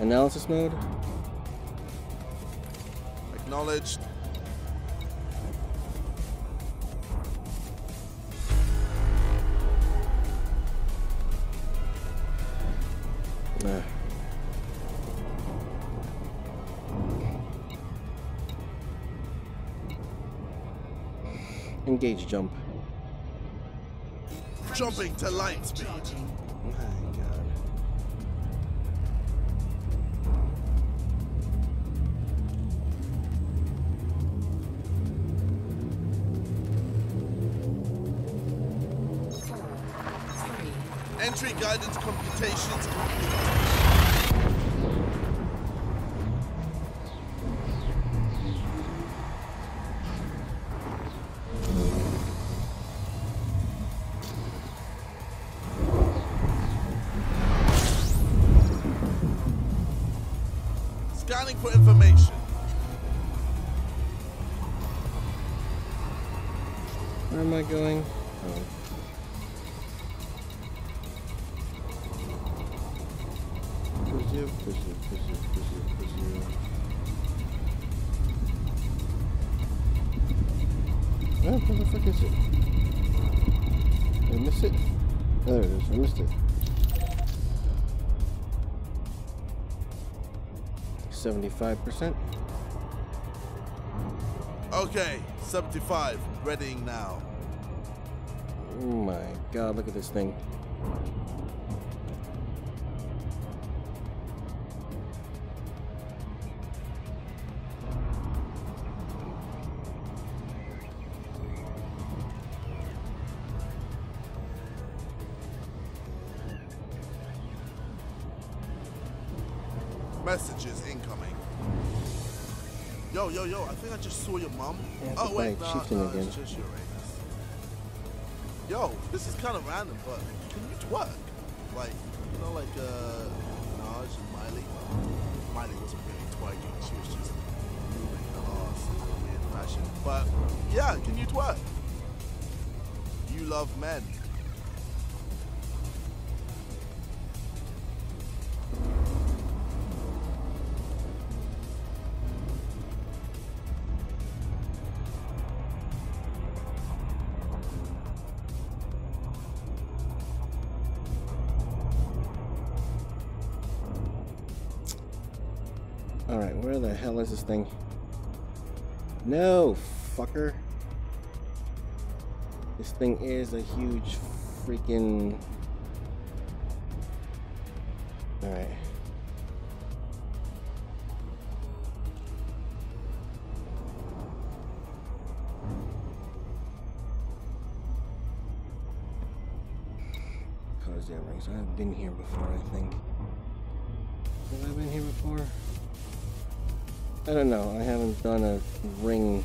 Analysis mode. Acknowledged. Nah. Engage jump. Jumping to light speed. Entry guidance computations complete. Scanning for information. Where am I going? Oh. Where the fuck is it? Did I miss it? There it is, I missed it. 75%. Okay, 75. Readying now. Oh my god, look at this thing. Messages incoming. Yo, yo, yo, I think I just saw your mom. Oh, wait, no, it's just your Uranus. Yo, this is kind of random, but can you twerk? Like, you know, like, Minaj and Miley? Miley wasn't really twerking, she was just moving her ass in a weird fashion. But, yeah, can you twerk? You love men. Hell is this thing? No, fucker. This thing is a huge freaking... Alright. Cause that rings. I've been here before, I think. Have I been here before? I don't know, I haven't done a ring.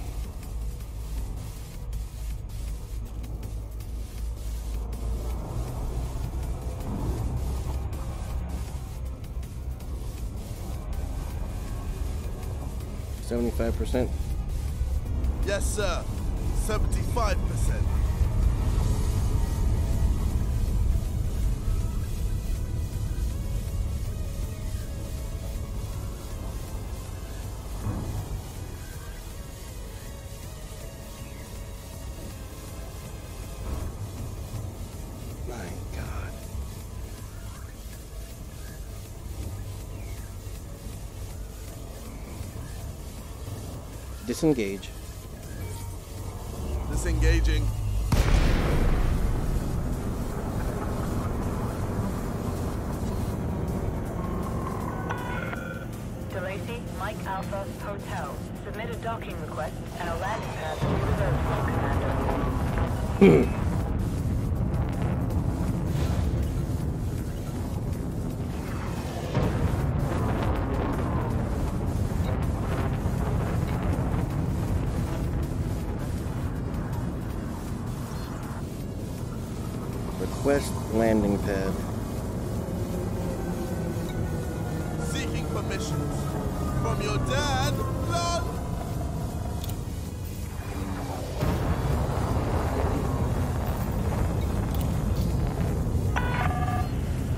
$75%? Yes, sir. 75%. Disengage. Disengaging. Delacey, Mike Alpha, Hotel. Submit a docking request and a landing pad to reserve for Commander. West landing pad. Seeking permissions from your dad, Lord.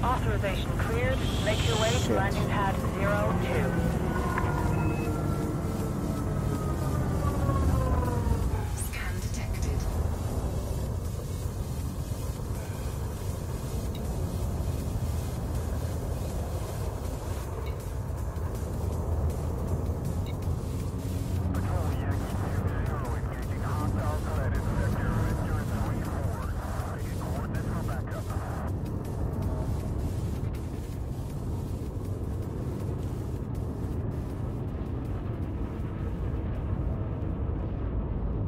Authorization cleared. Make your way to landing pad 02.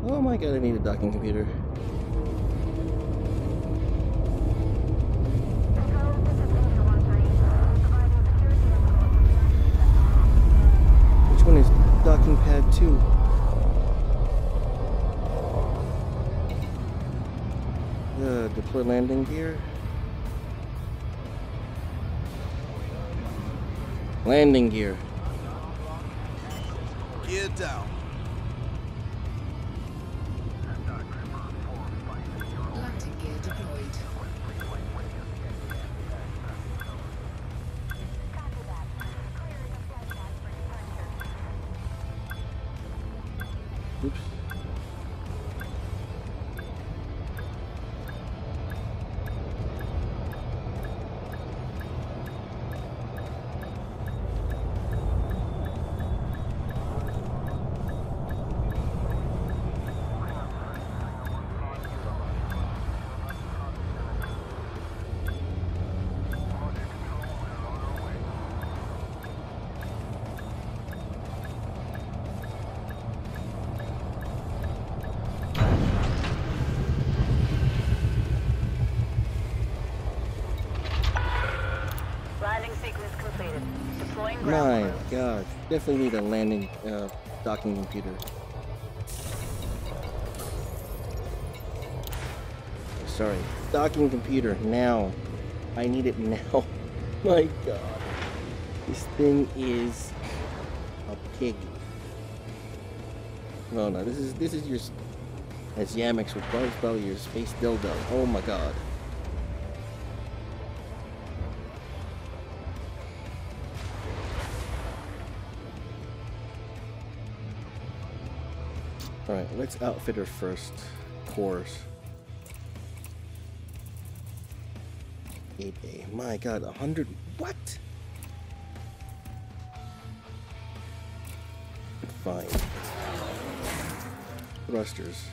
Oh my god, I need a docking computer. Which one is docking pad 2? The deploy landing gear. Landing gear. Gear down. My gosh, definitely need a landing docking computer. Sorry, docking computer now. I need it now. My god, this thing is a pig. No, no, this is your, as Yamex would probably your space dildo. Oh my god. All right, let's outfit her first, of course. 8A. My god, 100. What? Fine. Thrusters.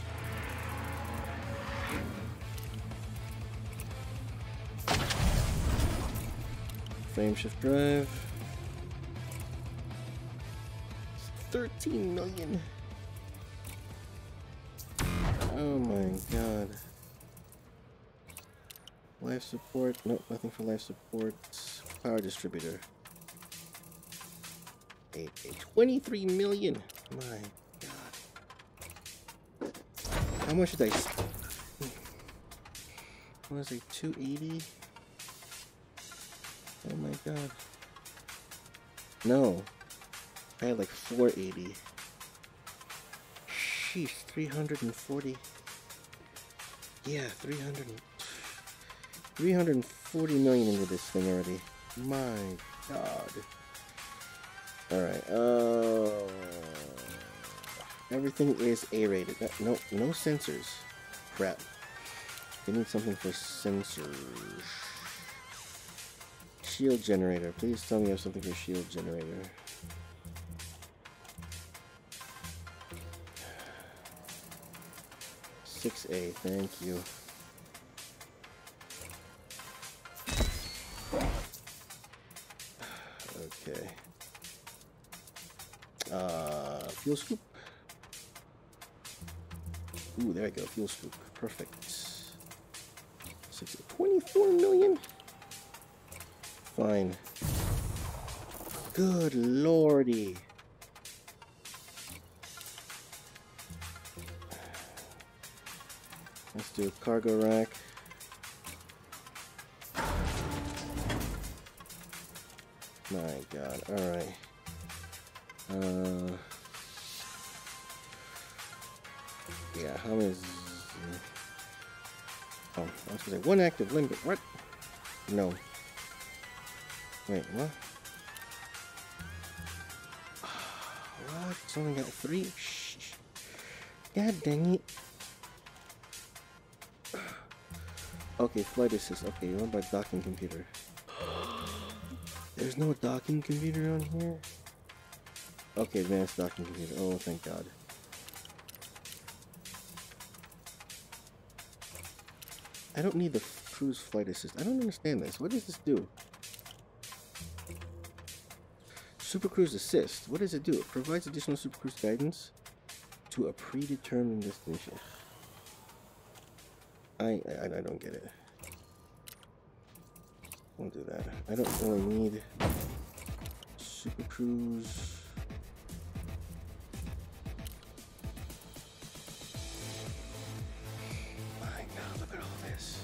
Frame shift drive. It's 13 million. Oh my god. Life support, nope, nothing for life support. Power distributor. 23 million! My god. How much did I spend? What was it, 280? Oh my god. No. I had like 480. Sheesh, 340. Yeah, 340 million into this thing already. My god. Alright, everything is A-rated. No, no sensors. Crap. We need something for sensors. Shield generator. Please tell me you have something for shield generator. A, thank you. Okay. Fuel scoop. Ooh, there you go. Fuel scoop. Perfect. 24 million. Fine. Good lordy. Let's do a cargo rack. My god, alright. Yeah, how is... Oh, I was gonna say, one active limb, but what? No. Wait, what? What? It's only got 3? Shh. God dang it. Okay, flight assist. Okay, what about docking computer? There's no docking computer on here? Okay, advanced docking computer. Oh, thank god. I don't need the cruise flight assist. I don't understand this. What does this do? Super cruise assist. What does it do? It provides additional super cruise guidance to a predetermined destination. I don't get it. We'll do that. I don't really need super cruise. My god, look at all this.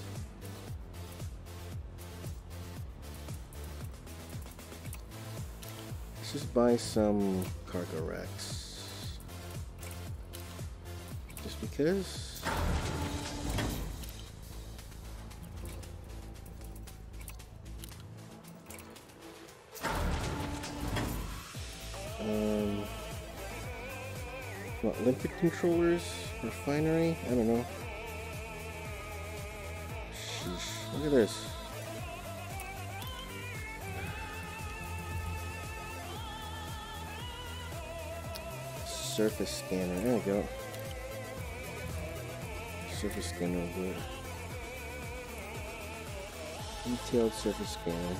Let's just buy some cargo racks. Just because. Olympic controllers, refinery, I don't know. Sheesh, look at this. Surface scanner, there we go. Surface scanner, good. Detailed surface scanner.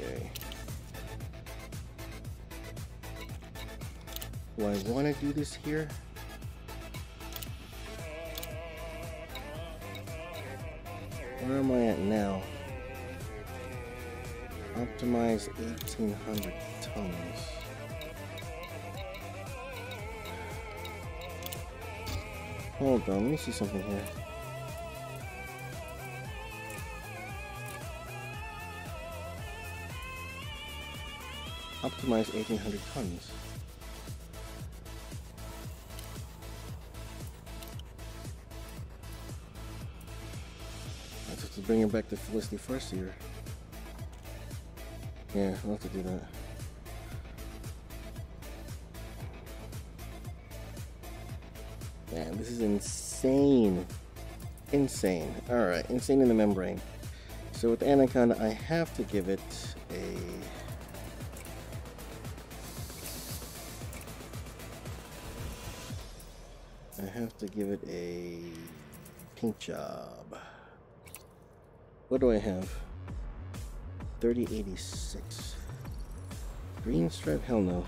Okay. Do I want to do this here? Where am I at now? Optimize 1800 tons. Hold on, let me see something here. Optimize 1800 tons. I'll have to bring it back to Felicity first here. Yeah, I'll have to do that. Man, this is insane. Insane. Alright, insane in the membrane. So with Anaconda, I have to give it a... I have to give it a pink job. What do I have? 3086. Green stripe? Hell no.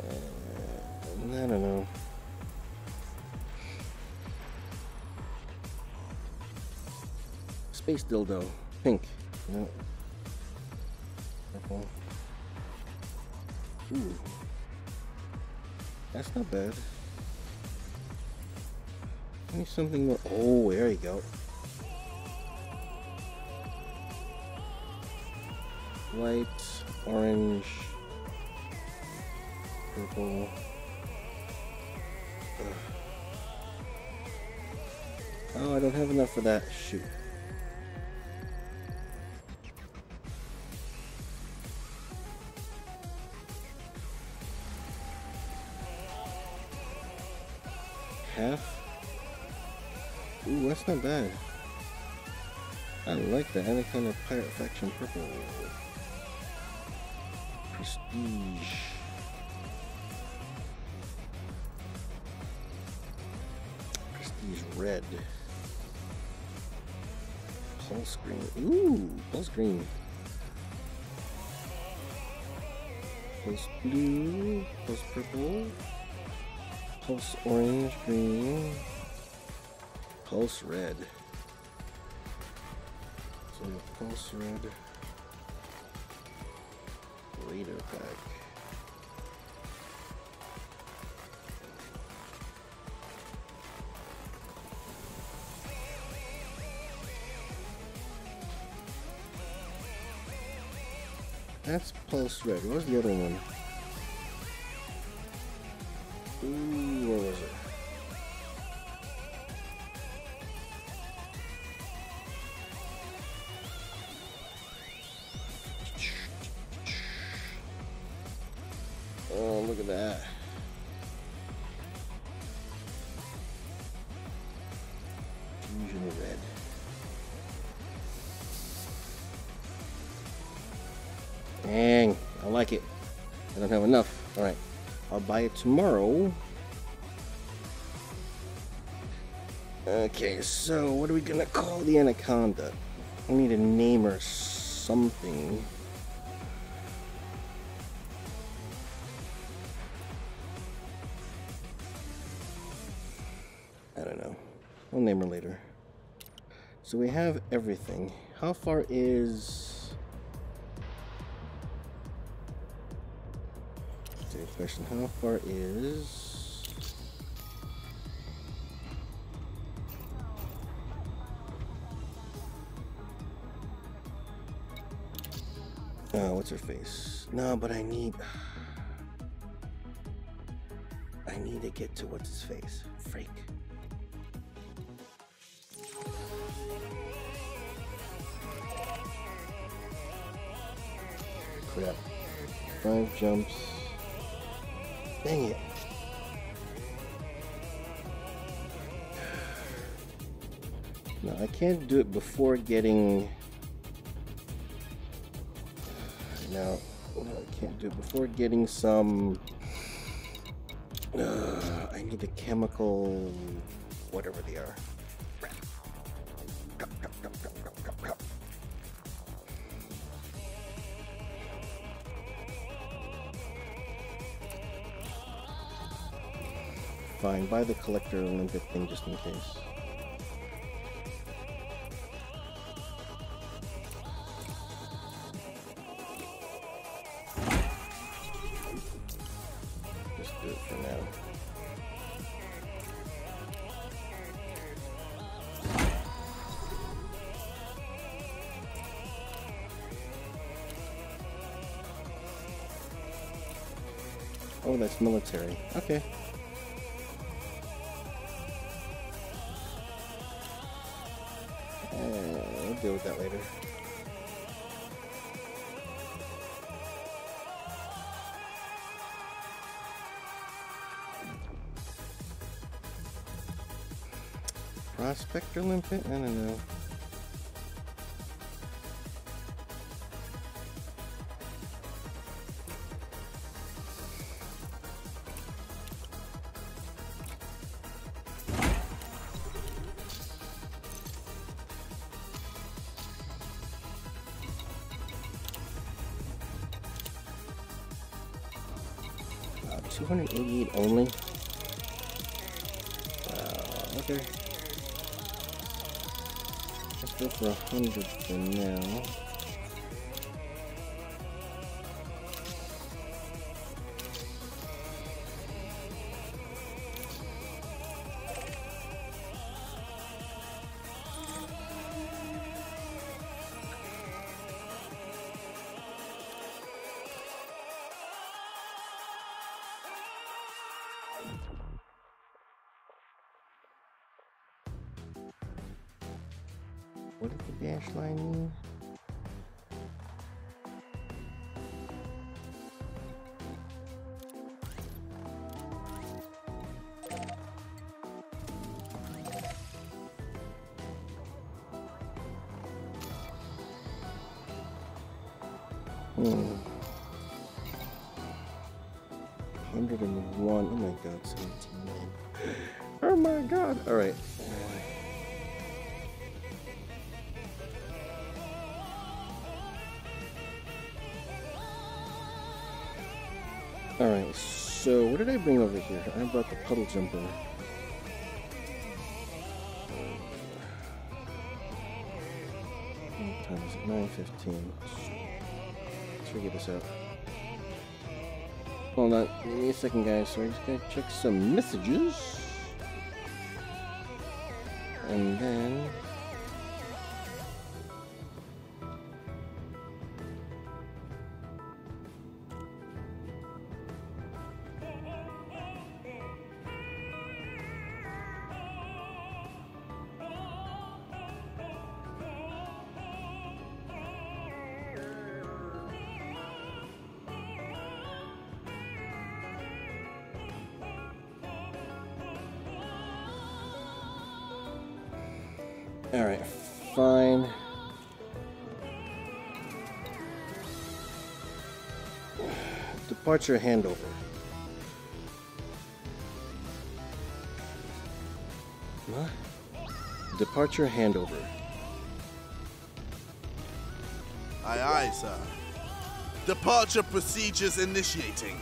I don't know. Space dildo. Pink. No. Purple. Ooh. That's not bad. Maybe something more. Oh, there you go. White, orange, purple. Ugh. Oh, I don't have enough for that. Shoot. Half? Ooh, that's not bad. I like the Anaconda Pirate Faction Purple. Prestige. Prestige Red. Pulse Green. Ooh, Pulse Green. Pulse Blue. Pulse Purple. Pulse Orange, Green. Pulse Red. So the Pulse Red. Later pack. That's Pulse Red. Where's the other one? Ooh, where was it? Oh, look at that. Fusion Red. Dang, I like it. I don't have enough. Alright, I'll buy it tomorrow. Okay, so what are we gonna call the Anaconda? I need a name or something. I'll name her later. So we have everything. How far is... Good question. How far is... Oh, what's her face? No, but I need to get to what's his face. Freak. Crap. 5 jumps. Dang it. No, I can't do it before getting... No, I can't do it before getting some... I need the chemical... whatever they are. Fine, buy the collector Olympic thing just in case. Just do it for now. Oh, that's military. Okay. Deal with that later. Prospector limpet? I don't know. For 100 for now. What did the dash line mean? Hmm. 101. Oh my god, 79. Oh my god. All right. So what did I bring over here? I brought the puddle jumper. What time is it? 9:15. Let's figure this out. Hold on, give me a second, guys. So I just gotta check some messages, and then. Alright, fine. Departure handover. What? Departure handover. Aye, aye, sir. Departure procedures initiating.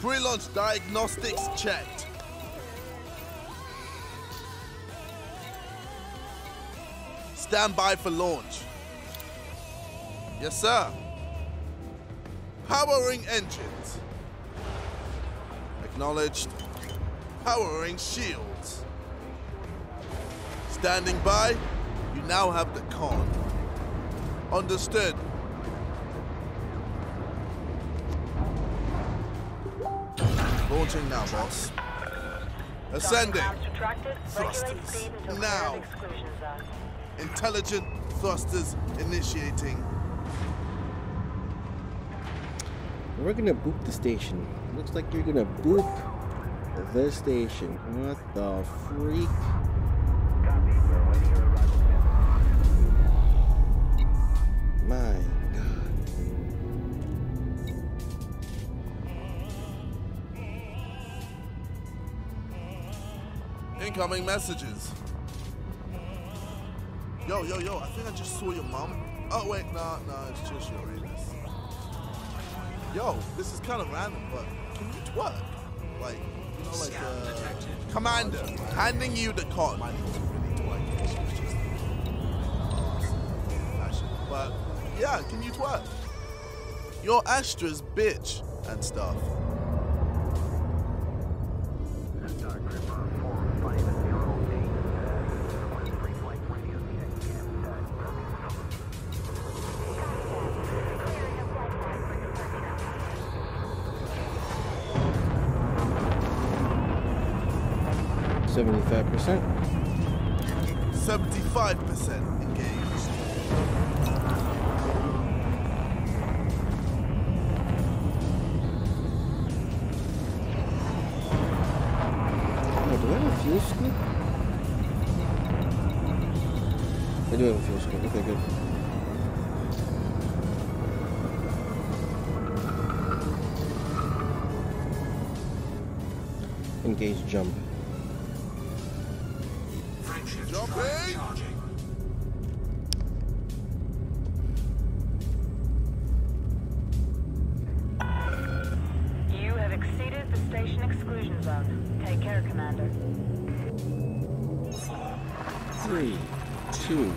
Pre-launch diagnostics checked. Stand by for launch. Yes, sir. Powering engines. Acknowledged. Powering shields. Standing by. You now have the con. Understood. Launching now, boss. Ascending. Thrusters. Now. Intelligent thrusters initiating. We're gonna boop the station. Looks like you're gonna boop the station. What the freak? My God. Incoming messages. Yo, yo, yo, I think I just saw your mom. Oh, wait, nah, it's just your realness. Yo, this is kind of random, but can you twerk? Like, Commander, handing you the con. But yeah, can you twerk? You're Astra's bitch and stuff. Engage jump. Jumping! You have exceeded the station exclusion zone. Take care, Commander. 3, 2, 1.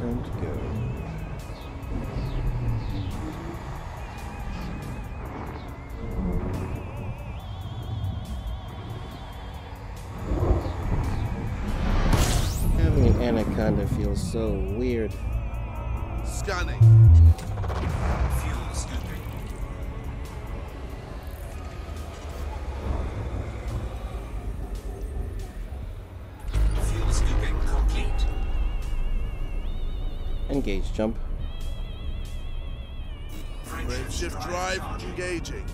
Don't go. Anaconda feels so weird. Scanning. Fuel scooping. Fuel scooping complete. Engage jump. Brave shift drive engaging.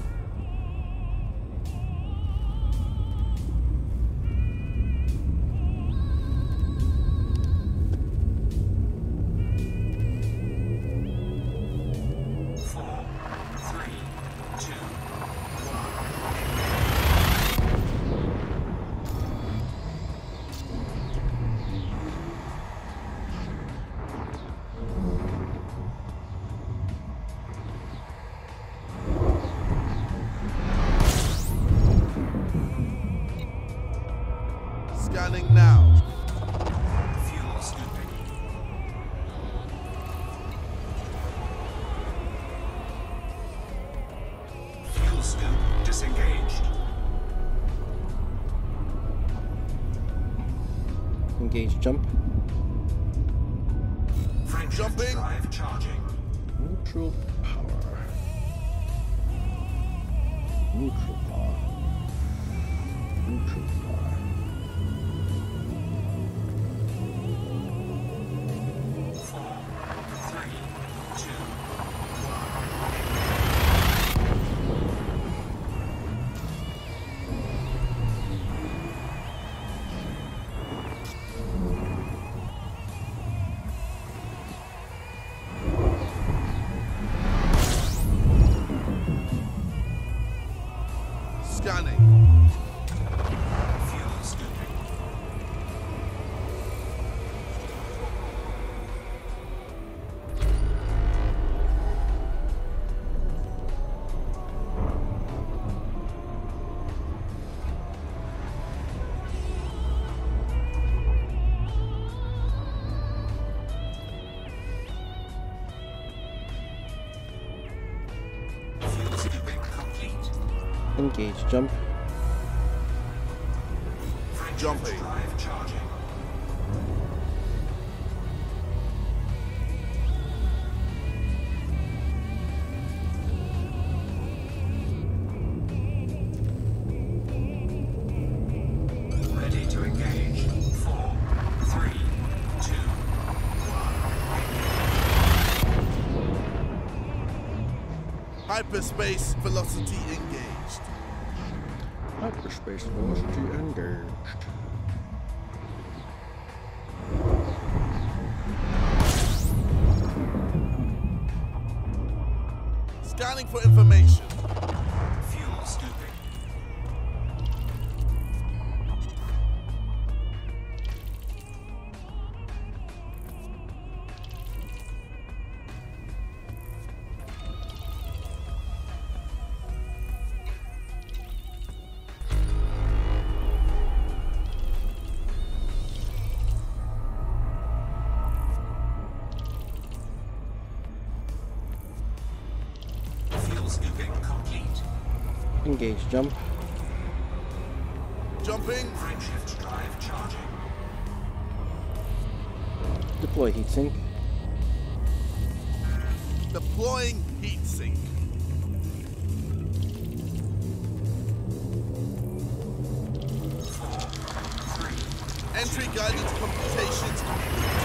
Jump. Jumping. Neutral power. Neutral power. Neutral power. Engage jump. Jumping. Ready to engage. 4, 3, 2, 1. Hyperspace velocity engage. Hyperspace velocity engaged. Scanning for information. Fuel scooping. Engage, jump. Jumping. Frameshift drive charging. Deploy heatsink. Deploying heatsink. Entry guidance computations complete.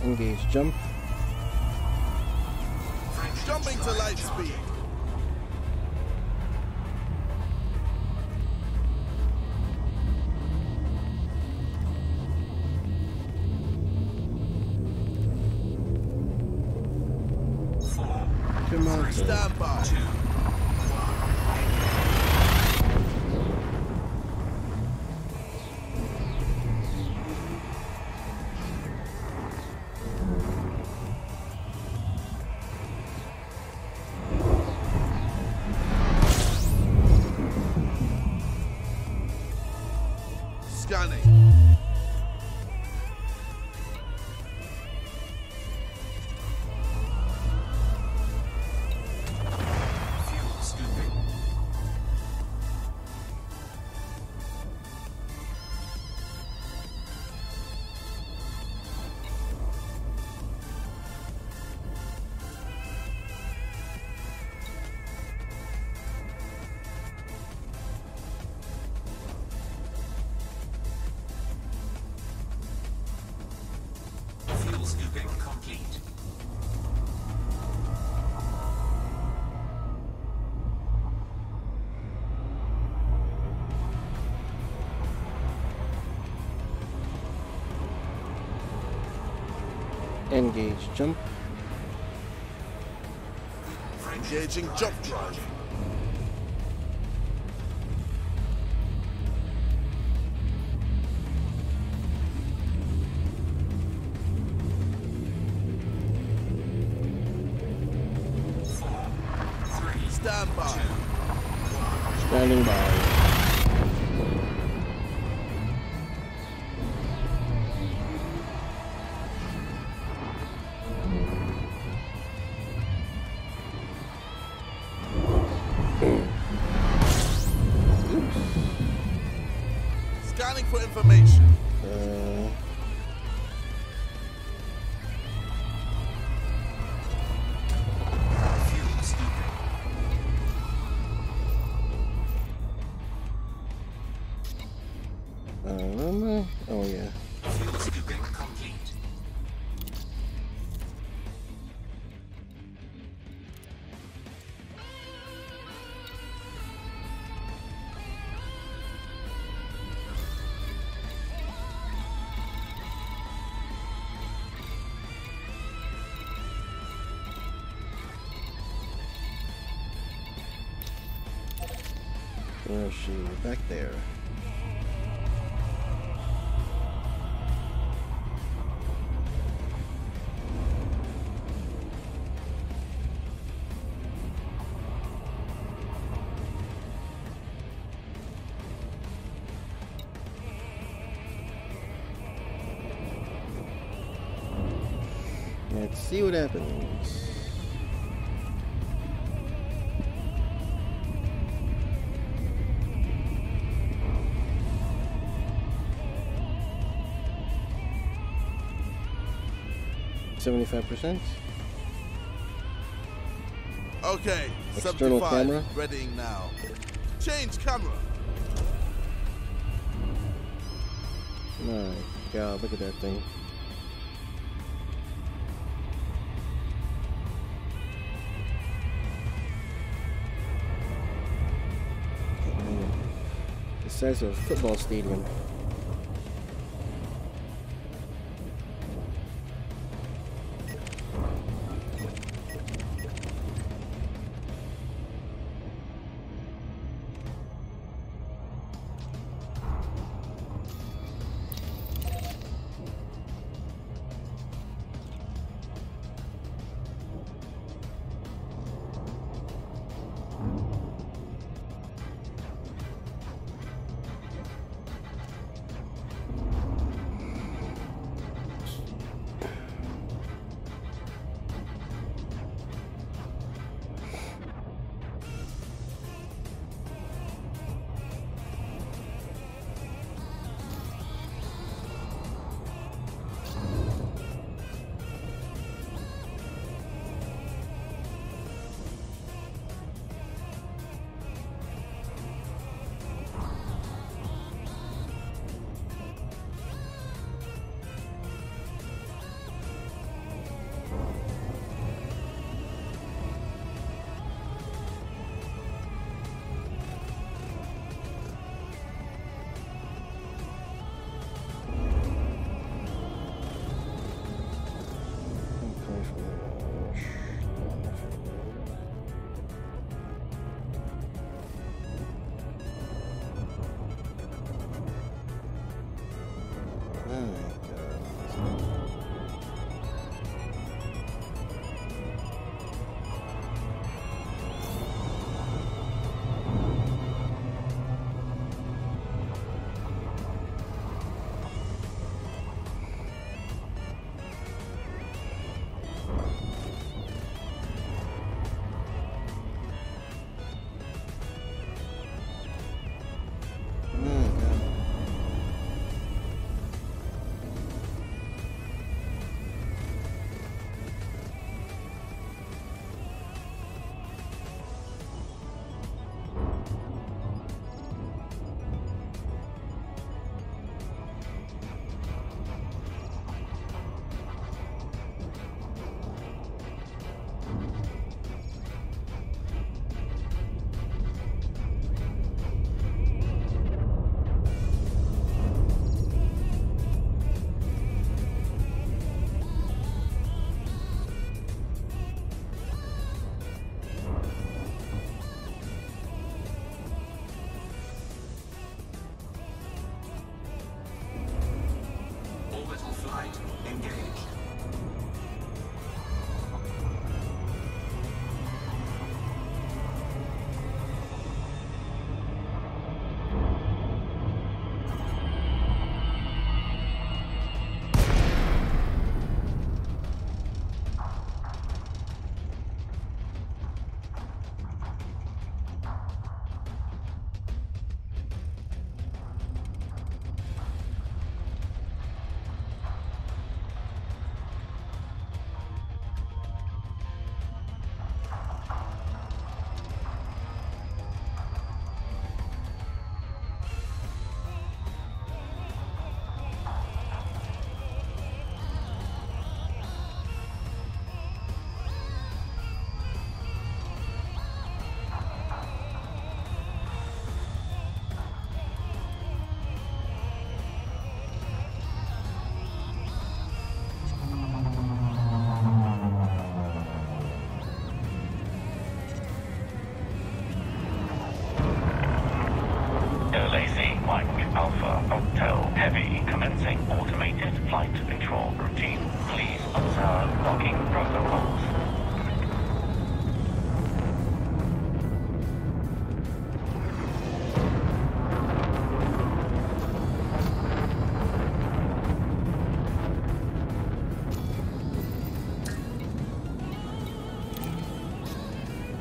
Engage, jump. Jumping to light speed. Come on, stand by. Engage, jump. Engaging jump drive. Stand by. Standing by. Where is she? Back there. Let's see what happens. Okay, external 75. Camera. Readying now. Change camera. My God, look at that thing. size of a football stadium.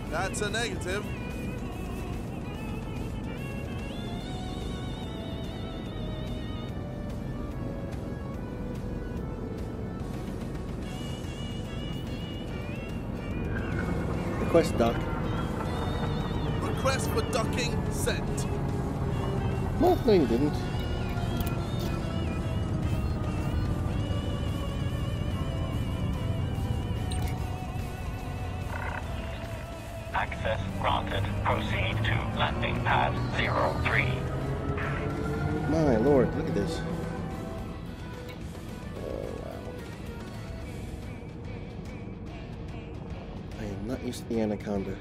That's a negative. Request duck. Request for ducking sent. Well, no, you didn't. Access granted. Proceed to landing pad 03. My lord, look at this. Oh, wow. I am not used to the Anaconda.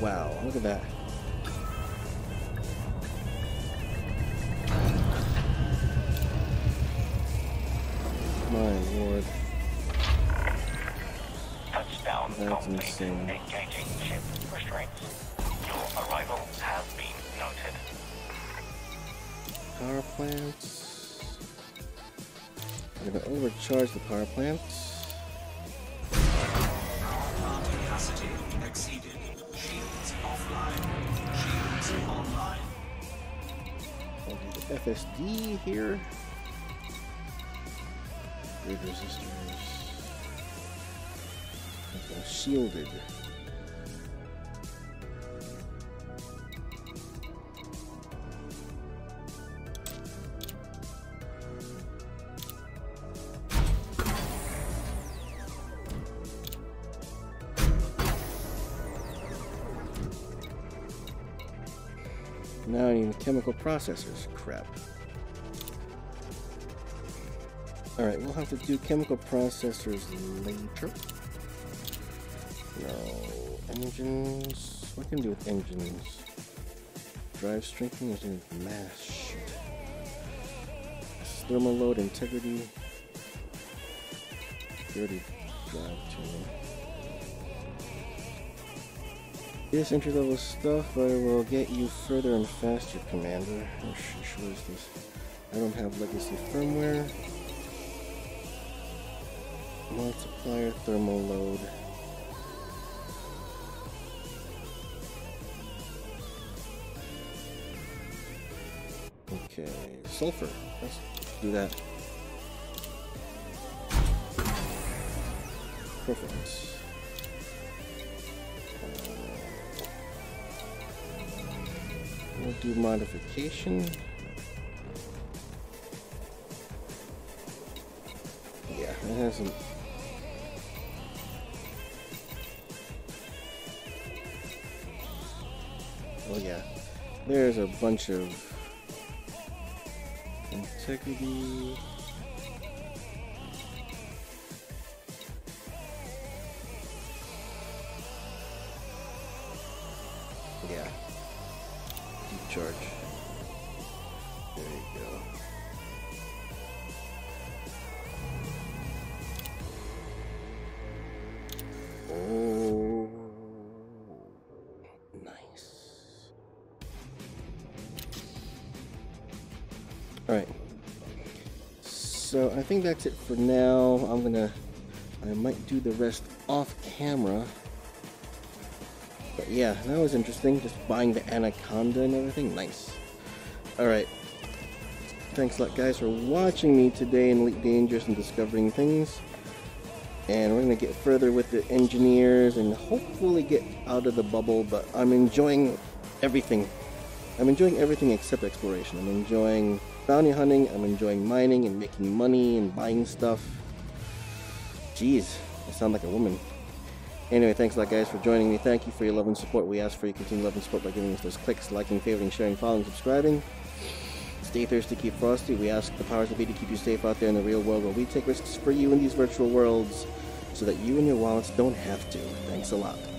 Wow, look at that. My lord. Touchdown. That's insane. Engaging ship restraints. Your arrival has been noted. Power plants. I'm gonna overcharge the power plants. FSD here. Good resistors. Shielded. Now I need chemical processors. Crap. Alright, we'll have to do chemical processors later. No. Engines. What can I do with engines? Drive strengthening is mash. Thermal load integrity. Security drive tuning. This entry-level stuff, but it will get you further and faster, Commander. Oh, what is this? I don't have legacy firmware. Multiplier thermal load. Okay, sulfur. Let's do that. Perfect. We'll do modification. Yeah, it hasn't. Oh yeah, there's a bunch of integrity. Yeah. Charge. There you go. Oh, nice. All right. So I think that's it for now. I might do the rest off camera. But yeah, that was interesting, just buying the Anaconda and everything, nice. Alright, thanks a lot guys for watching me today in Elite Dangerous and discovering things. And we're going to get further with the engineers and hopefully get out of the bubble, but I'm enjoying everything. I'm enjoying everything except exploration. I'm enjoying bounty hunting, I'm enjoying mining and making money and buying stuff. Jeez, I sound like a woman. Anyway, thanks a lot guys for joining me. Thank you for your love and support. We ask for your continued love and support by giving us those clicks, liking, favoring, sharing, following, subscribing. Stay thirsty, keep frosty. We ask the powers that be to keep you safe out there in the real world where we take risks for you in these virtual worlds so that you and your wallets don't have to. Thanks a lot.